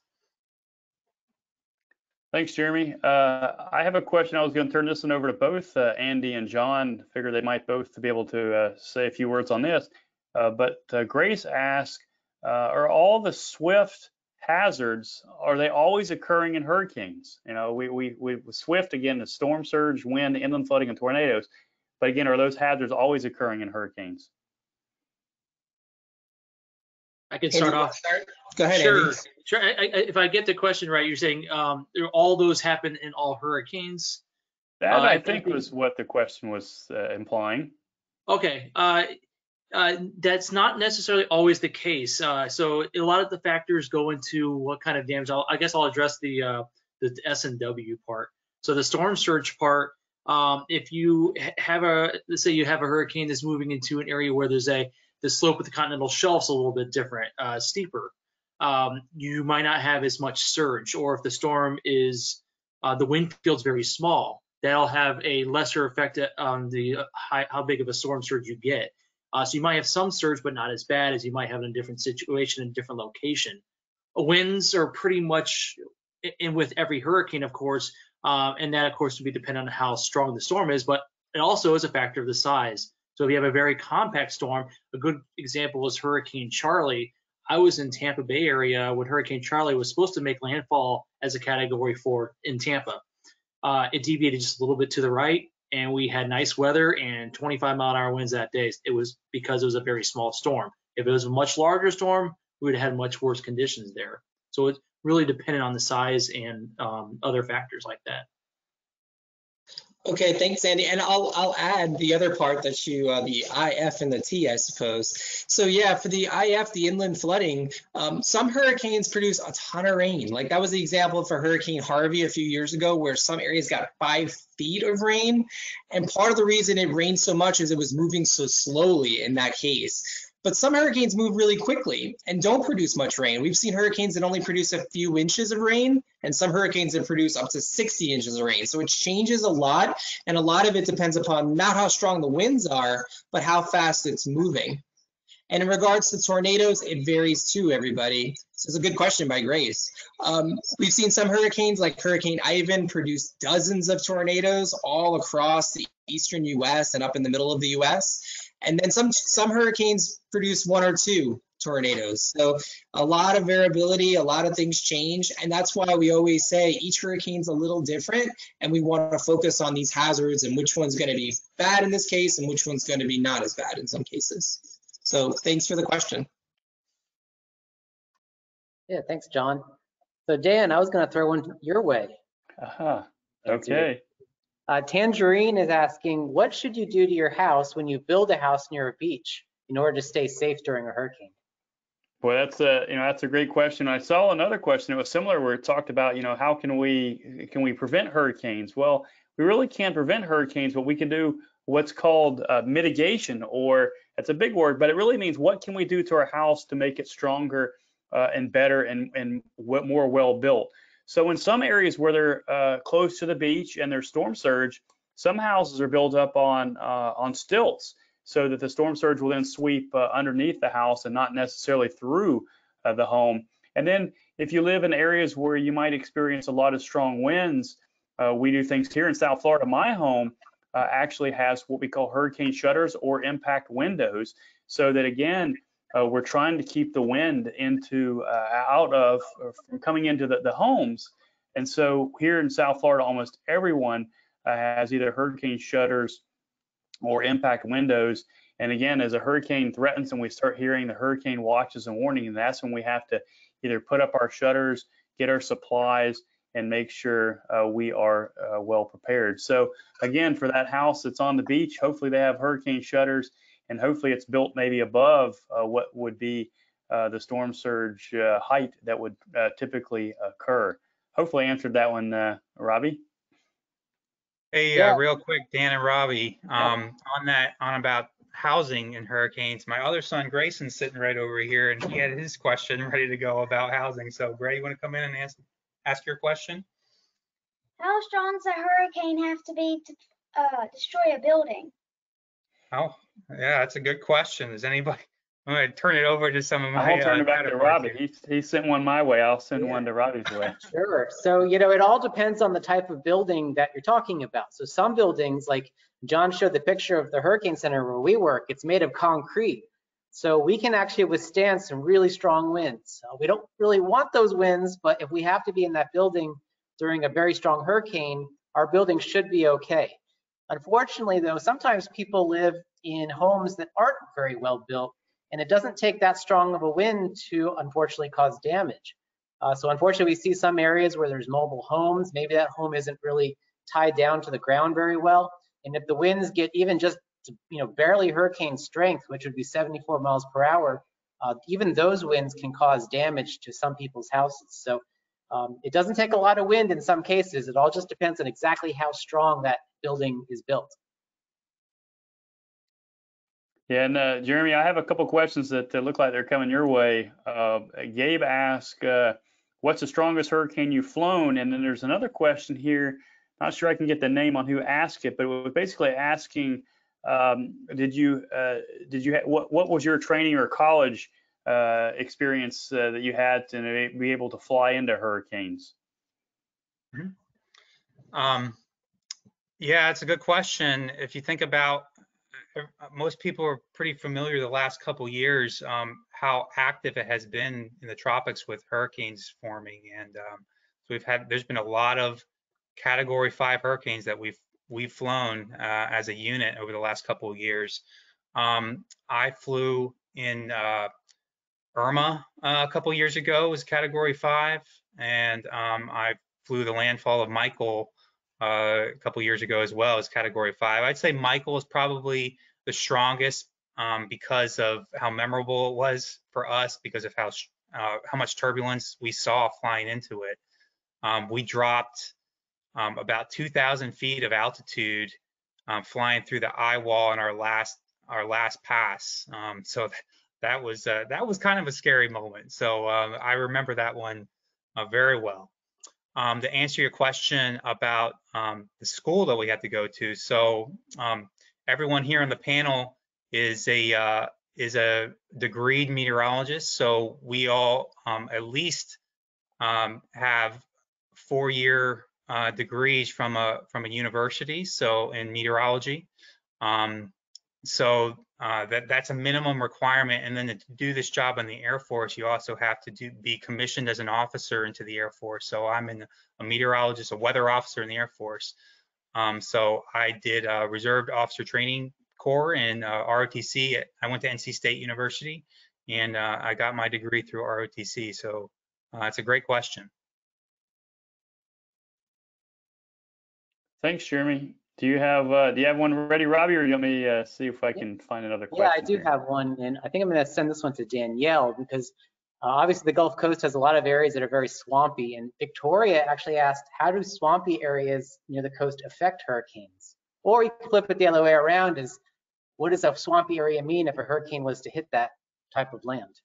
Thanks, Jeremy. Uh, I have a question. I was going to turn this one over to both uh, Andy and John. Figure they might both be able to uh, say a few words on this. Uh, but uh, Grace asked, uh, are all the SWIFT hazards, are they always occurring in hurricanes? You know, we, we, we SWIFT, again, the storm surge, wind, inland flooding, and tornadoes. But again, are those hazards always occurring in hurricanes? I can start off. Start? Go ahead, sure. Andy. Sure. I, I, if I get the question right, you're saying um, all those happen in all hurricanes? That uh, I think was what the question was uh, implying. Okay. Uh, Uh, that's not necessarily always the case. Uh, so a lot of the factors go into what kind of damage. I'll, I guess I'll address the uh, the S and W part. So the storm surge part. Um, if you have a, let's say you have a hurricane that's moving into an area where there's a the slope of the continental shelf's a little bit different, uh, steeper. Um, you might not have as much surge, or if the storm is uh, the wind field's very small, that'll have a lesser effect on the high, how big of a storm surge you get. Uh, so you might have some surge, but not as bad as you might have in a different situation in a different location. Winds are pretty much in with every hurricane, of course, uh, and that, of course, would be dependent on how strong the storm is, but it also is a factor of the size. So if you have a very compact storm, a good example is Hurricane Charlie. I was in Tampa Bay area when Hurricane Charlie was supposed to make landfall as a Category four in Tampa. Uh, it deviated just a little bit to the right, and we had nice weather and twenty-five mile an hour winds that day. It was because it was a very small storm. If it was a much larger storm, we would have had much worse conditions there. So it's really dependent on the size and um, other factors like that. Okay, thanks, Andy. And I'll, I'll add the other part that you, uh, the I F and the T, I suppose. So yeah, for the I F, the inland flooding, um, some hurricanes produce a ton of rain. Like that was the example for Hurricane Harvey a few years ago, where some areas got five feet of rain. And part of the reason it rained so much is it was moving so slowly in that case. But some hurricanes move really quickly and don't produce much rain. We've seen hurricanes that only produce a few inches of rain, and some hurricanes that produce up to sixty inches of rain. So it changes a lot, and a lot of it depends upon not how strong the winds are, but how fast it's moving. And in regards to tornadoes, it varies too, everybody. So it's a good question by Grace. Um, we've seen some hurricanes like Hurricane Ivan produce dozens of tornadoes all across the eastern U S and up in the middle of the U S And then some some hurricanes produce one or two tornadoes. So a lot of variability, a lot of things change, and that's why we always say each hurricane's a little different, and we want to focus on these hazards and which one's going to be bad in this case and which one's going to be not as bad in some cases. So thanks for the question. Yeah, thanks, John. So Dan, I was going to throw one your way. Uh-huh. Okay. Uh, Tangerine is asking, what should you do to your house when you build a house near a beach in order to stay safe during a hurricane? Boy, that's a you know that's a great question. I saw another question that was similar where it talked about you know how can we can we prevent hurricanes? Well, we really can't prevent hurricanes, but we can do what's called uh, mitigation, or that's a big word, but it really means what can we do to our house to make it stronger uh, and better and and more well built. So in some areas where they're uh, close to the beach and there's storm surge, some houses are built up on uh, on stilts so that the storm surge will then sweep uh, underneath the house and not necessarily through uh, the home. And then if you live in areas where you might experience a lot of strong winds, uh, we do things here in South Florida. My home uh, actually has what we call hurricane shutters or impact windows, so that again, Uh, we're trying to keep the wind into, uh, out of, or from coming into the, the homes. And so here in South Florida, almost everyone uh, has either hurricane shutters or impact windows. And again, as a hurricane threatens and we start hearing the hurricane watches and warning, and that's when we have to either put up our shutters, get our supplies, and make sure uh, we are uh, well prepared. So again, for that house that's on the beach, hopefully they have hurricane shutters, and hopefully it's built maybe above uh, what would be uh, the storm surge uh, height that would uh, typically occur. Hopefully I answered that one, uh, Robbie. Hey, yeah. uh, real quick, Dan and Robbie, um, yeah. on that, on about housing and hurricanes. My other son Grayson's sitting right over here, and he had his question ready to go about housing. So, Gray, you want to come in and ask ask your question? How strong does a hurricane have to be to uh, destroy a building? Oh, yeah, that's a good question. Does anybody? I'm going to turn it over to some of my. I'll turn uh, it back to Robbie. He, he sent one my way. I'll send yeah. one to Robbie's way. Sure. So, you know, it all depends on the type of building that you're talking about. So some buildings, like John showed the picture of the Hurricane Center where we work, it's made of concrete. So we can actually withstand some really strong winds. Uh, we don't really want those winds, but if we have to be in that building during a very strong hurricane, our building should be okay. Unfortunately, though, sometimes people live in homes that aren't very well built, and it doesn't take that strong of a wind to, unfortunately, cause damage. Uh, so unfortunately, we see some areas where there's mobile homes. Maybe that home isn't really tied down to the ground very well. And if the winds get even just, you know, barely hurricane strength, which would be seventy-four miles per hour, uh, even those winds can cause damage to some people's houses. So um, it doesn't take a lot of wind in some cases. It all just depends on exactly how strong that building is built. Yeah, and uh, Jeremy, I have a couple questions that uh, look like they're coming your way. Uh, Gabe asked, uh, what's the strongest hurricane you've flown? And then there's another question here. Not sure I can get the name on who asked it, but it was basically asking, um, did you, uh, did you, ha what, what was your training or college uh, experience uh, that you had to be able to fly into hurricanes? Mm-hmm. um, yeah, it's a good question. If you think about, most people are pretty familiar the last couple years um, how active it has been in the tropics with hurricanes forming, and um, so we've had there's been a lot of Category Five hurricanes that we've we've flown uh, as a unit over the last couple of years. Um, I flew in uh, Irma uh, a couple of years ago, it was Category Five, and um, I flew the landfall of Michael Uh, a couple years ago as well as Category Five. I'd say Michael is probably the strongest um, because of how memorable it was for us, because of how uh, how much turbulence we saw flying into it. Um, we dropped um, about two thousand feet of altitude um, flying through the eye wall in our last our last pass. Um, so that was uh, that was kind of a scary moment. So uh, I remember that one uh, very well. Um, to answer your question about um, the school that we had to go to, so um, everyone here on the panel is a uh, is a degreed meteorologist. So we all um, at least um, have four year uh, degrees from a from a university. So in meteorology, um, so uh, that that's a minimum requirement. And then to do this job in the Air Force, you also have to do, be commissioned as an officer into the Air Force. So I'm in a meteorologist, a weather officer in the Air Force. Um, so I did a Reserve Officer Training Corps and uh, R O T C. I went to N C State University, and uh, I got my degree through R O T C. So uh, it's a great question. Thanks, Jeremy. Do you have uh, do you have one ready, Robbie, or do you want me to uh, see if I can find another question? Yeah, I do here. have one, and I think I'm going to send this one to Danielle because uh, obviously the Gulf Coast has a lot of areas that are very swampy, and Victoria actually asked, how do swampy areas near the coast affect hurricanes? Or you can flip it the other way around is, what does a swampy area mean if a hurricane was to hit that type of land?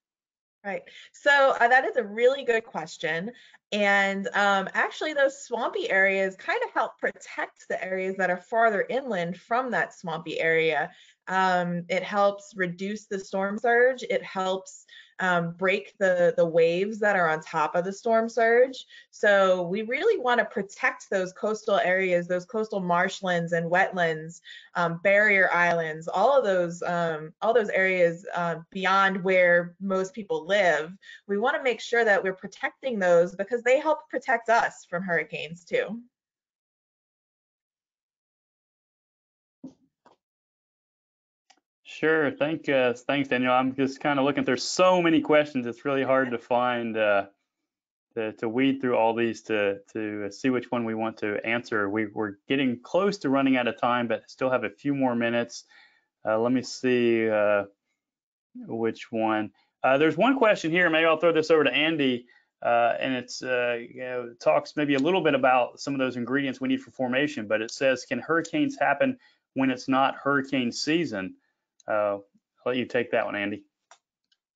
Right. So uh, that is a really good question. And um, actually, those swampy areas kind of help protect the areas that are farther inland from that swampy area. Um, it helps reduce the storm surge. It helps um, break the, the waves that are on top of the storm surge. So we really want to protect those coastal areas, those coastal marshlands and wetlands, um, barrier islands, all of those, um, all those areas uh, beyond where most people live. We want to make sure that we're protecting those because they help protect us from hurricanes too. Sure. Thank, uh, thanks, Danielle. I'm just kind of looking. There's so many questions. It's really hard to find, uh, to, to weed through all these to, to see which one we want to answer. We, we're getting close to running out of time, but still have a few more minutes. Uh, let me see uh, which one. Uh, there's one question here. Maybe I'll throw this over to Andy. Uh, and it's uh, you know, talks maybe a little bit about some of those ingredients we need for formation, but it says, can hurricanes happen when it's not hurricane season? Uh, I'll let you take that one, Andy.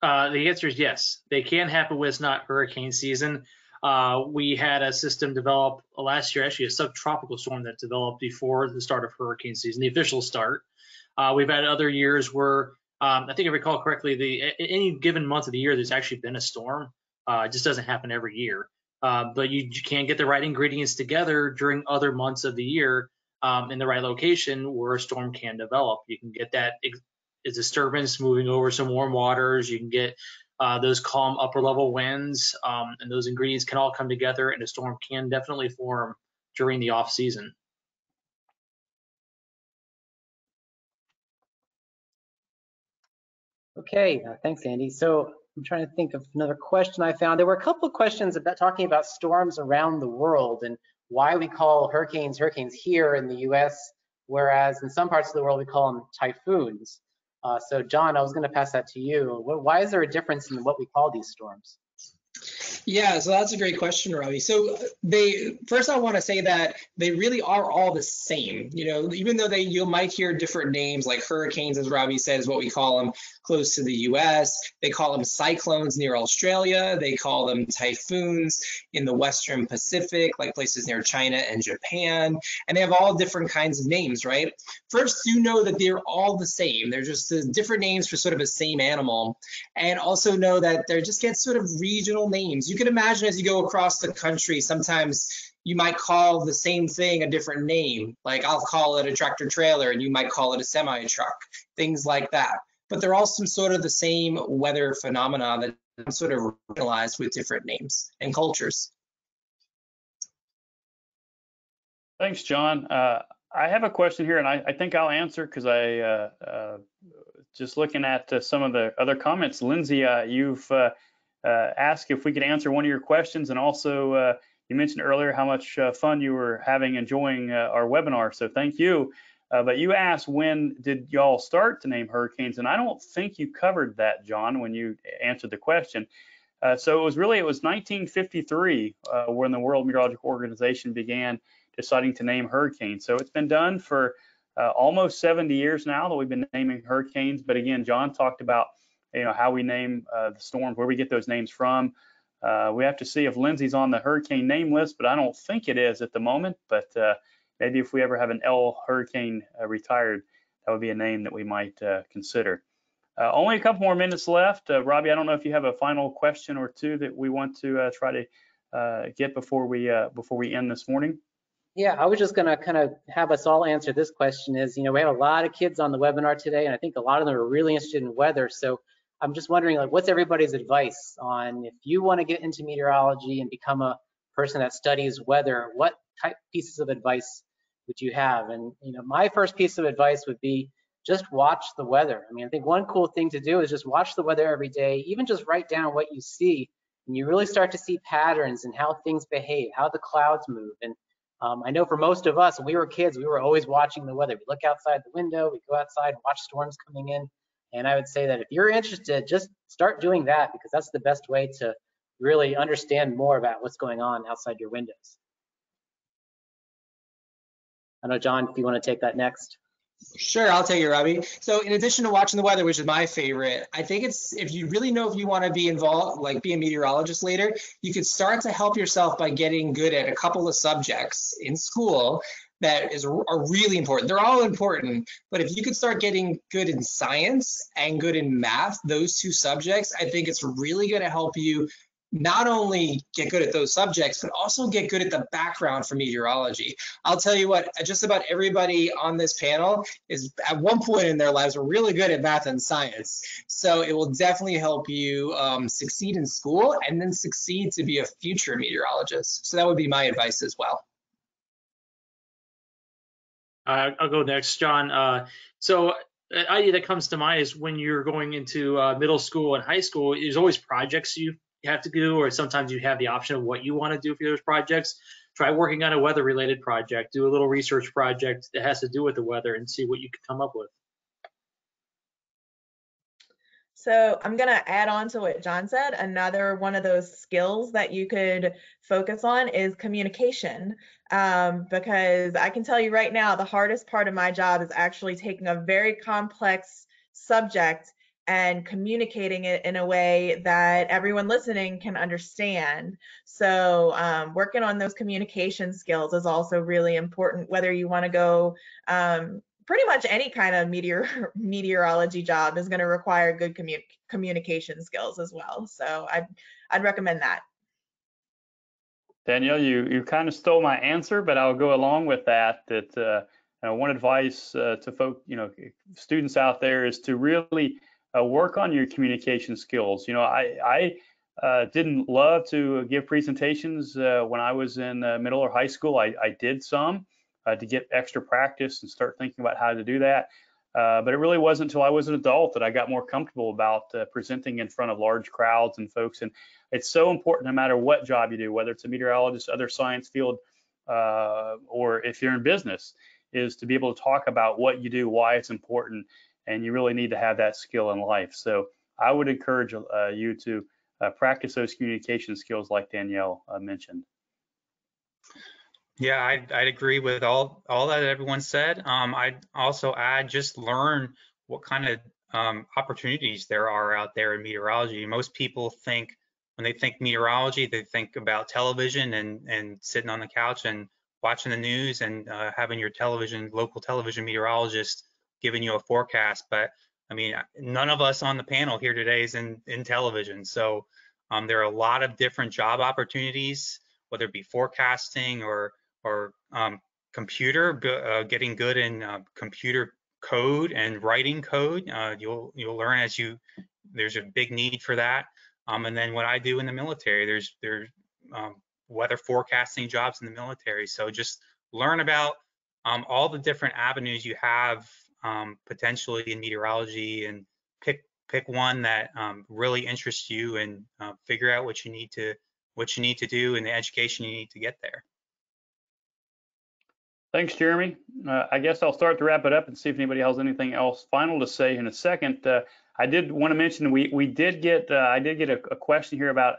Uh, the answer is yes, they can happen when it's not hurricane season. Uh, we had a system develop last year, actually a subtropical storm that developed before the start of hurricane season, the official start. Uh, we've had other years where, um, I think I recall correctly, the any given month of the year, there's actually been a storm. Uh, it just doesn't happen every year, uh, but you, you can get the right ingredients together during other months of the year um, in the right location where a storm can develop. You can get that disturbance moving over some warm waters. You can get uh, those calm upper level winds, um, and those ingredients can all come together, and a storm can definitely form during the off season. Okay, uh, thanks, Andy. So I'm trying to think of another question I found. There were a couple of questions about talking about storms around the world and why we call hurricanes hurricanes here in the U S, whereas in some parts of the world we call them typhoons. Uh, so John, I was gonna pass that to you. Why is there a difference in what we call these storms? Yeah, so that's a great question, Robbie. So they first I want to say that they really are all the same. You know, even though they you might hear different names, like hurricanes, as Robbie said, is what we call them close to the U S. They call them cyclones near Australia. They call them typhoons in the Western Pacific, like places near China and Japan. And they have all different kinds of names, right? First, you know that they're all the same. They're just the different names for sort of the same animal. And also know that they just get sort of regional names. You can imagine as you go across the country, sometimes you might call the same thing a different name. Like I'll call it a tractor trailer and you might call it a semi-truck, things like that. But they're all some sort of the same weather phenomena that sort of realized with different names and cultures. Thanks, John. Uh, I have a question here, and I, I think I'll answer because I uh, uh, just looking at uh, some of the other comments. Lindsay, uh, you've uh, Uh, ask if we could answer one of your questions, and also uh, you mentioned earlier how much uh, fun you were having enjoying uh, our webinar, so thank you. Uh, but you asked when did y'all start to name hurricanes, and I don't think you covered that, John, when you answered the question. Uh, so it was really, it was nineteen fifty-three uh, when the World Meteorological Organization began deciding to name hurricanes. So it's been done for uh, almost seventy years now that we've been naming hurricanes. But again, John talked about you know, how we name uh, the storms, where we get those names from. Uh, we have to see if Lindsay's on the hurricane name list, but I don't think it is at the moment. But uh, maybe if we ever have an L hurricane uh, retired, that would be a name that we might uh, consider. Uh, only a couple more minutes left. Uh, Robbie, I don't know if you have a final question or two that we want to uh, try to uh, get before we uh, before we end this morning. Yeah, I was just gonna kind of have us all answer this question is, you know, we had a lot of kids on the webinar today, and I think a lot of them are really interested in weather. So I'm just wondering, like, what's everybody's advice on if you want to get into meteorology and become a person that studies weather, what type pieces of advice would you have? And, you know, my first piece of advice would be just watch the weather. I mean, I think one cool thing to do is just watch the weather every day, even just write down what you see, and you really start to see patterns and how things behave, how the clouds move. And um, I know for most of us, when we were kids, we were always watching the weather. We look outside the window, we go outside and watch storms coming in. And I would say that if you're interested, just start doing that, because that's the best way to really understand more about what's going on outside your windows. I know, John, if you want to take that next. Sure, I'll take it, Robbie. So in addition to watching the weather, which is my favorite, I think it's, if you really know if you want to be involved, like be a meteorologist later, you could start to help yourself by getting good at a couple of subjects in school that is are really important. They're all important, but if you could start getting good in science and good in math, those two subjects, I think it's really going to help you not only get good at those subjects, but also get good at the background for meteorology. I'll tell you what, just about everybody on this panel is at one point in their lives were really good at math and science. So it will definitely help you um, succeed in school and then succeed to be a future meteorologist. So that would be my advice as well. Uh, I'll go next, John. Uh, so the idea that comes to mind is when you're going into uh, middle school and high school, there's always projects you have to do, or sometimes you have the option of what you want to do for those projects. Try working on a weather-related project, do a little research project that has to do with the weather and see what you can come up with. So I'm going to add on to what John said. Another one of those skills that you could focus on is communication, um, because I can tell you right now, the hardest part of my job is actually taking a very complex subject and communicating it in a way that everyone listening can understand. So um, working on those communication skills is also really important, whether you want to go um, pretty much any kind of meteor meteorology job is going to require good commun communication skills as well. So I'd, I'd recommend that. Danielle, you, you kind of stole my answer, but I'll go along with that, that uh, you know, one advice uh, to folk, you know, students out there is to really uh, work on your communication skills. You know, I, I uh, didn't love to give presentations uh, when I was in uh, middle or high school. I, I did some. Uh, to get extra practice and start thinking about how to do that. Uh, but it really wasn't until I was an adult that I got more comfortable about uh, presenting in front of large crowds and folks. And it's so important no matter what job you do, whether it's a meteorologist, other science field, uh, or if you're in business, is to be able to talk about what you do, why it's important, and you really need to have that skill in life. So I would encourage uh, you to uh, practice those communication skills like Danielle uh, mentioned. Yeah, I'd, I'd agree with all all that everyone said. Um, I'd also add, just learn what kind of um, opportunities there are out there in meteorology. Most people think, when they think meteorology, they think about television and, and sitting on the couch and watching the news and uh, having your television, local television meteorologist giving you a forecast. But I mean, none of us on the panel here today is in, in television. So um, there are a lot of different job opportunities, whether it be forecasting or or um, computer, uh, getting good in uh, computer code and writing code. Uh, you'll you'll learn as you, there's a big need for that. Um, and then what I do in the military, there's, there's um, weather forecasting jobs in the military. So just learn about um, all the different avenues you have um, potentially in meteorology, and pick, pick one that um, really interests you, and uh, figure out what you need to, what you need to do and the education you need to get there. Thanks, Jeremy. Uh, I guess I'll start to wrap it up and see if anybody has anything else final to say in a second. Uh, I did want to mention we we did get uh, I did get a, a question here about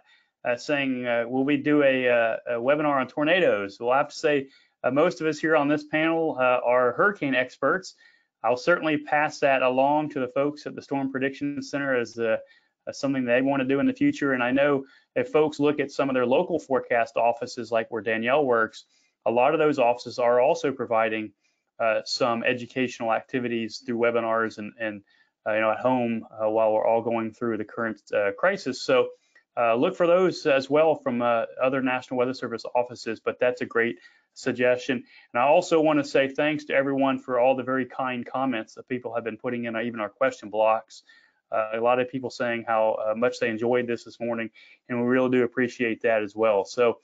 uh, saying uh, will we do a, uh, a webinar on tornadoes? Well, I have to say uh, most of us here on this panel uh, are hurricane experts. I'll certainly pass that along to the folks at the Storm Prediction Center as uh, as something they want to do in the future. And I know if folks look at some of their local forecast offices, like where Danielle works, a lot of those offices are also providing uh, some educational activities through webinars and, and uh, you know, at home uh, while we're all going through the current uh, crisis. So uh, look for those as well from uh, other National Weather Service offices, but that's a great suggestion. And I also want to say thanks to everyone for all the very kind comments that people have been putting in, even our question blocks. Uh, a lot of people saying how uh, much they enjoyed this this morning, and we really do appreciate that as well. So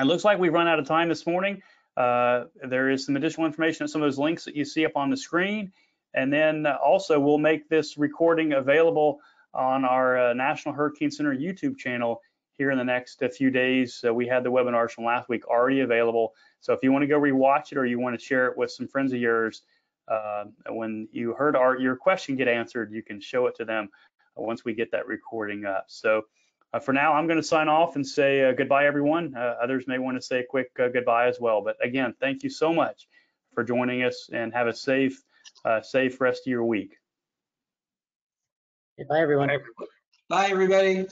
it looks like we've run out of time this morning. Uh, there is some additional information at some of those links that you see up on the screen. And then also we'll make this recording available on our uh, National Hurricane Center YouTube channel here in the next uh, few days. Uh, we had the webinars from last week already available. So if you want to go rewatch it or you want to share it with some friends of yours, uh, when you heard our, your question get answered, you can show it to them once we get that recording up. So. Uh, for now, I'm going to sign off and say uh, goodbye, everyone. Uh, others may want to say a quick uh, goodbye as well. But again, thank you so much for joining us, and have a safe, uh, safe rest of your week. Goodbye, everyone. Bye, everybody. Bye,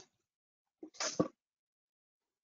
everybody.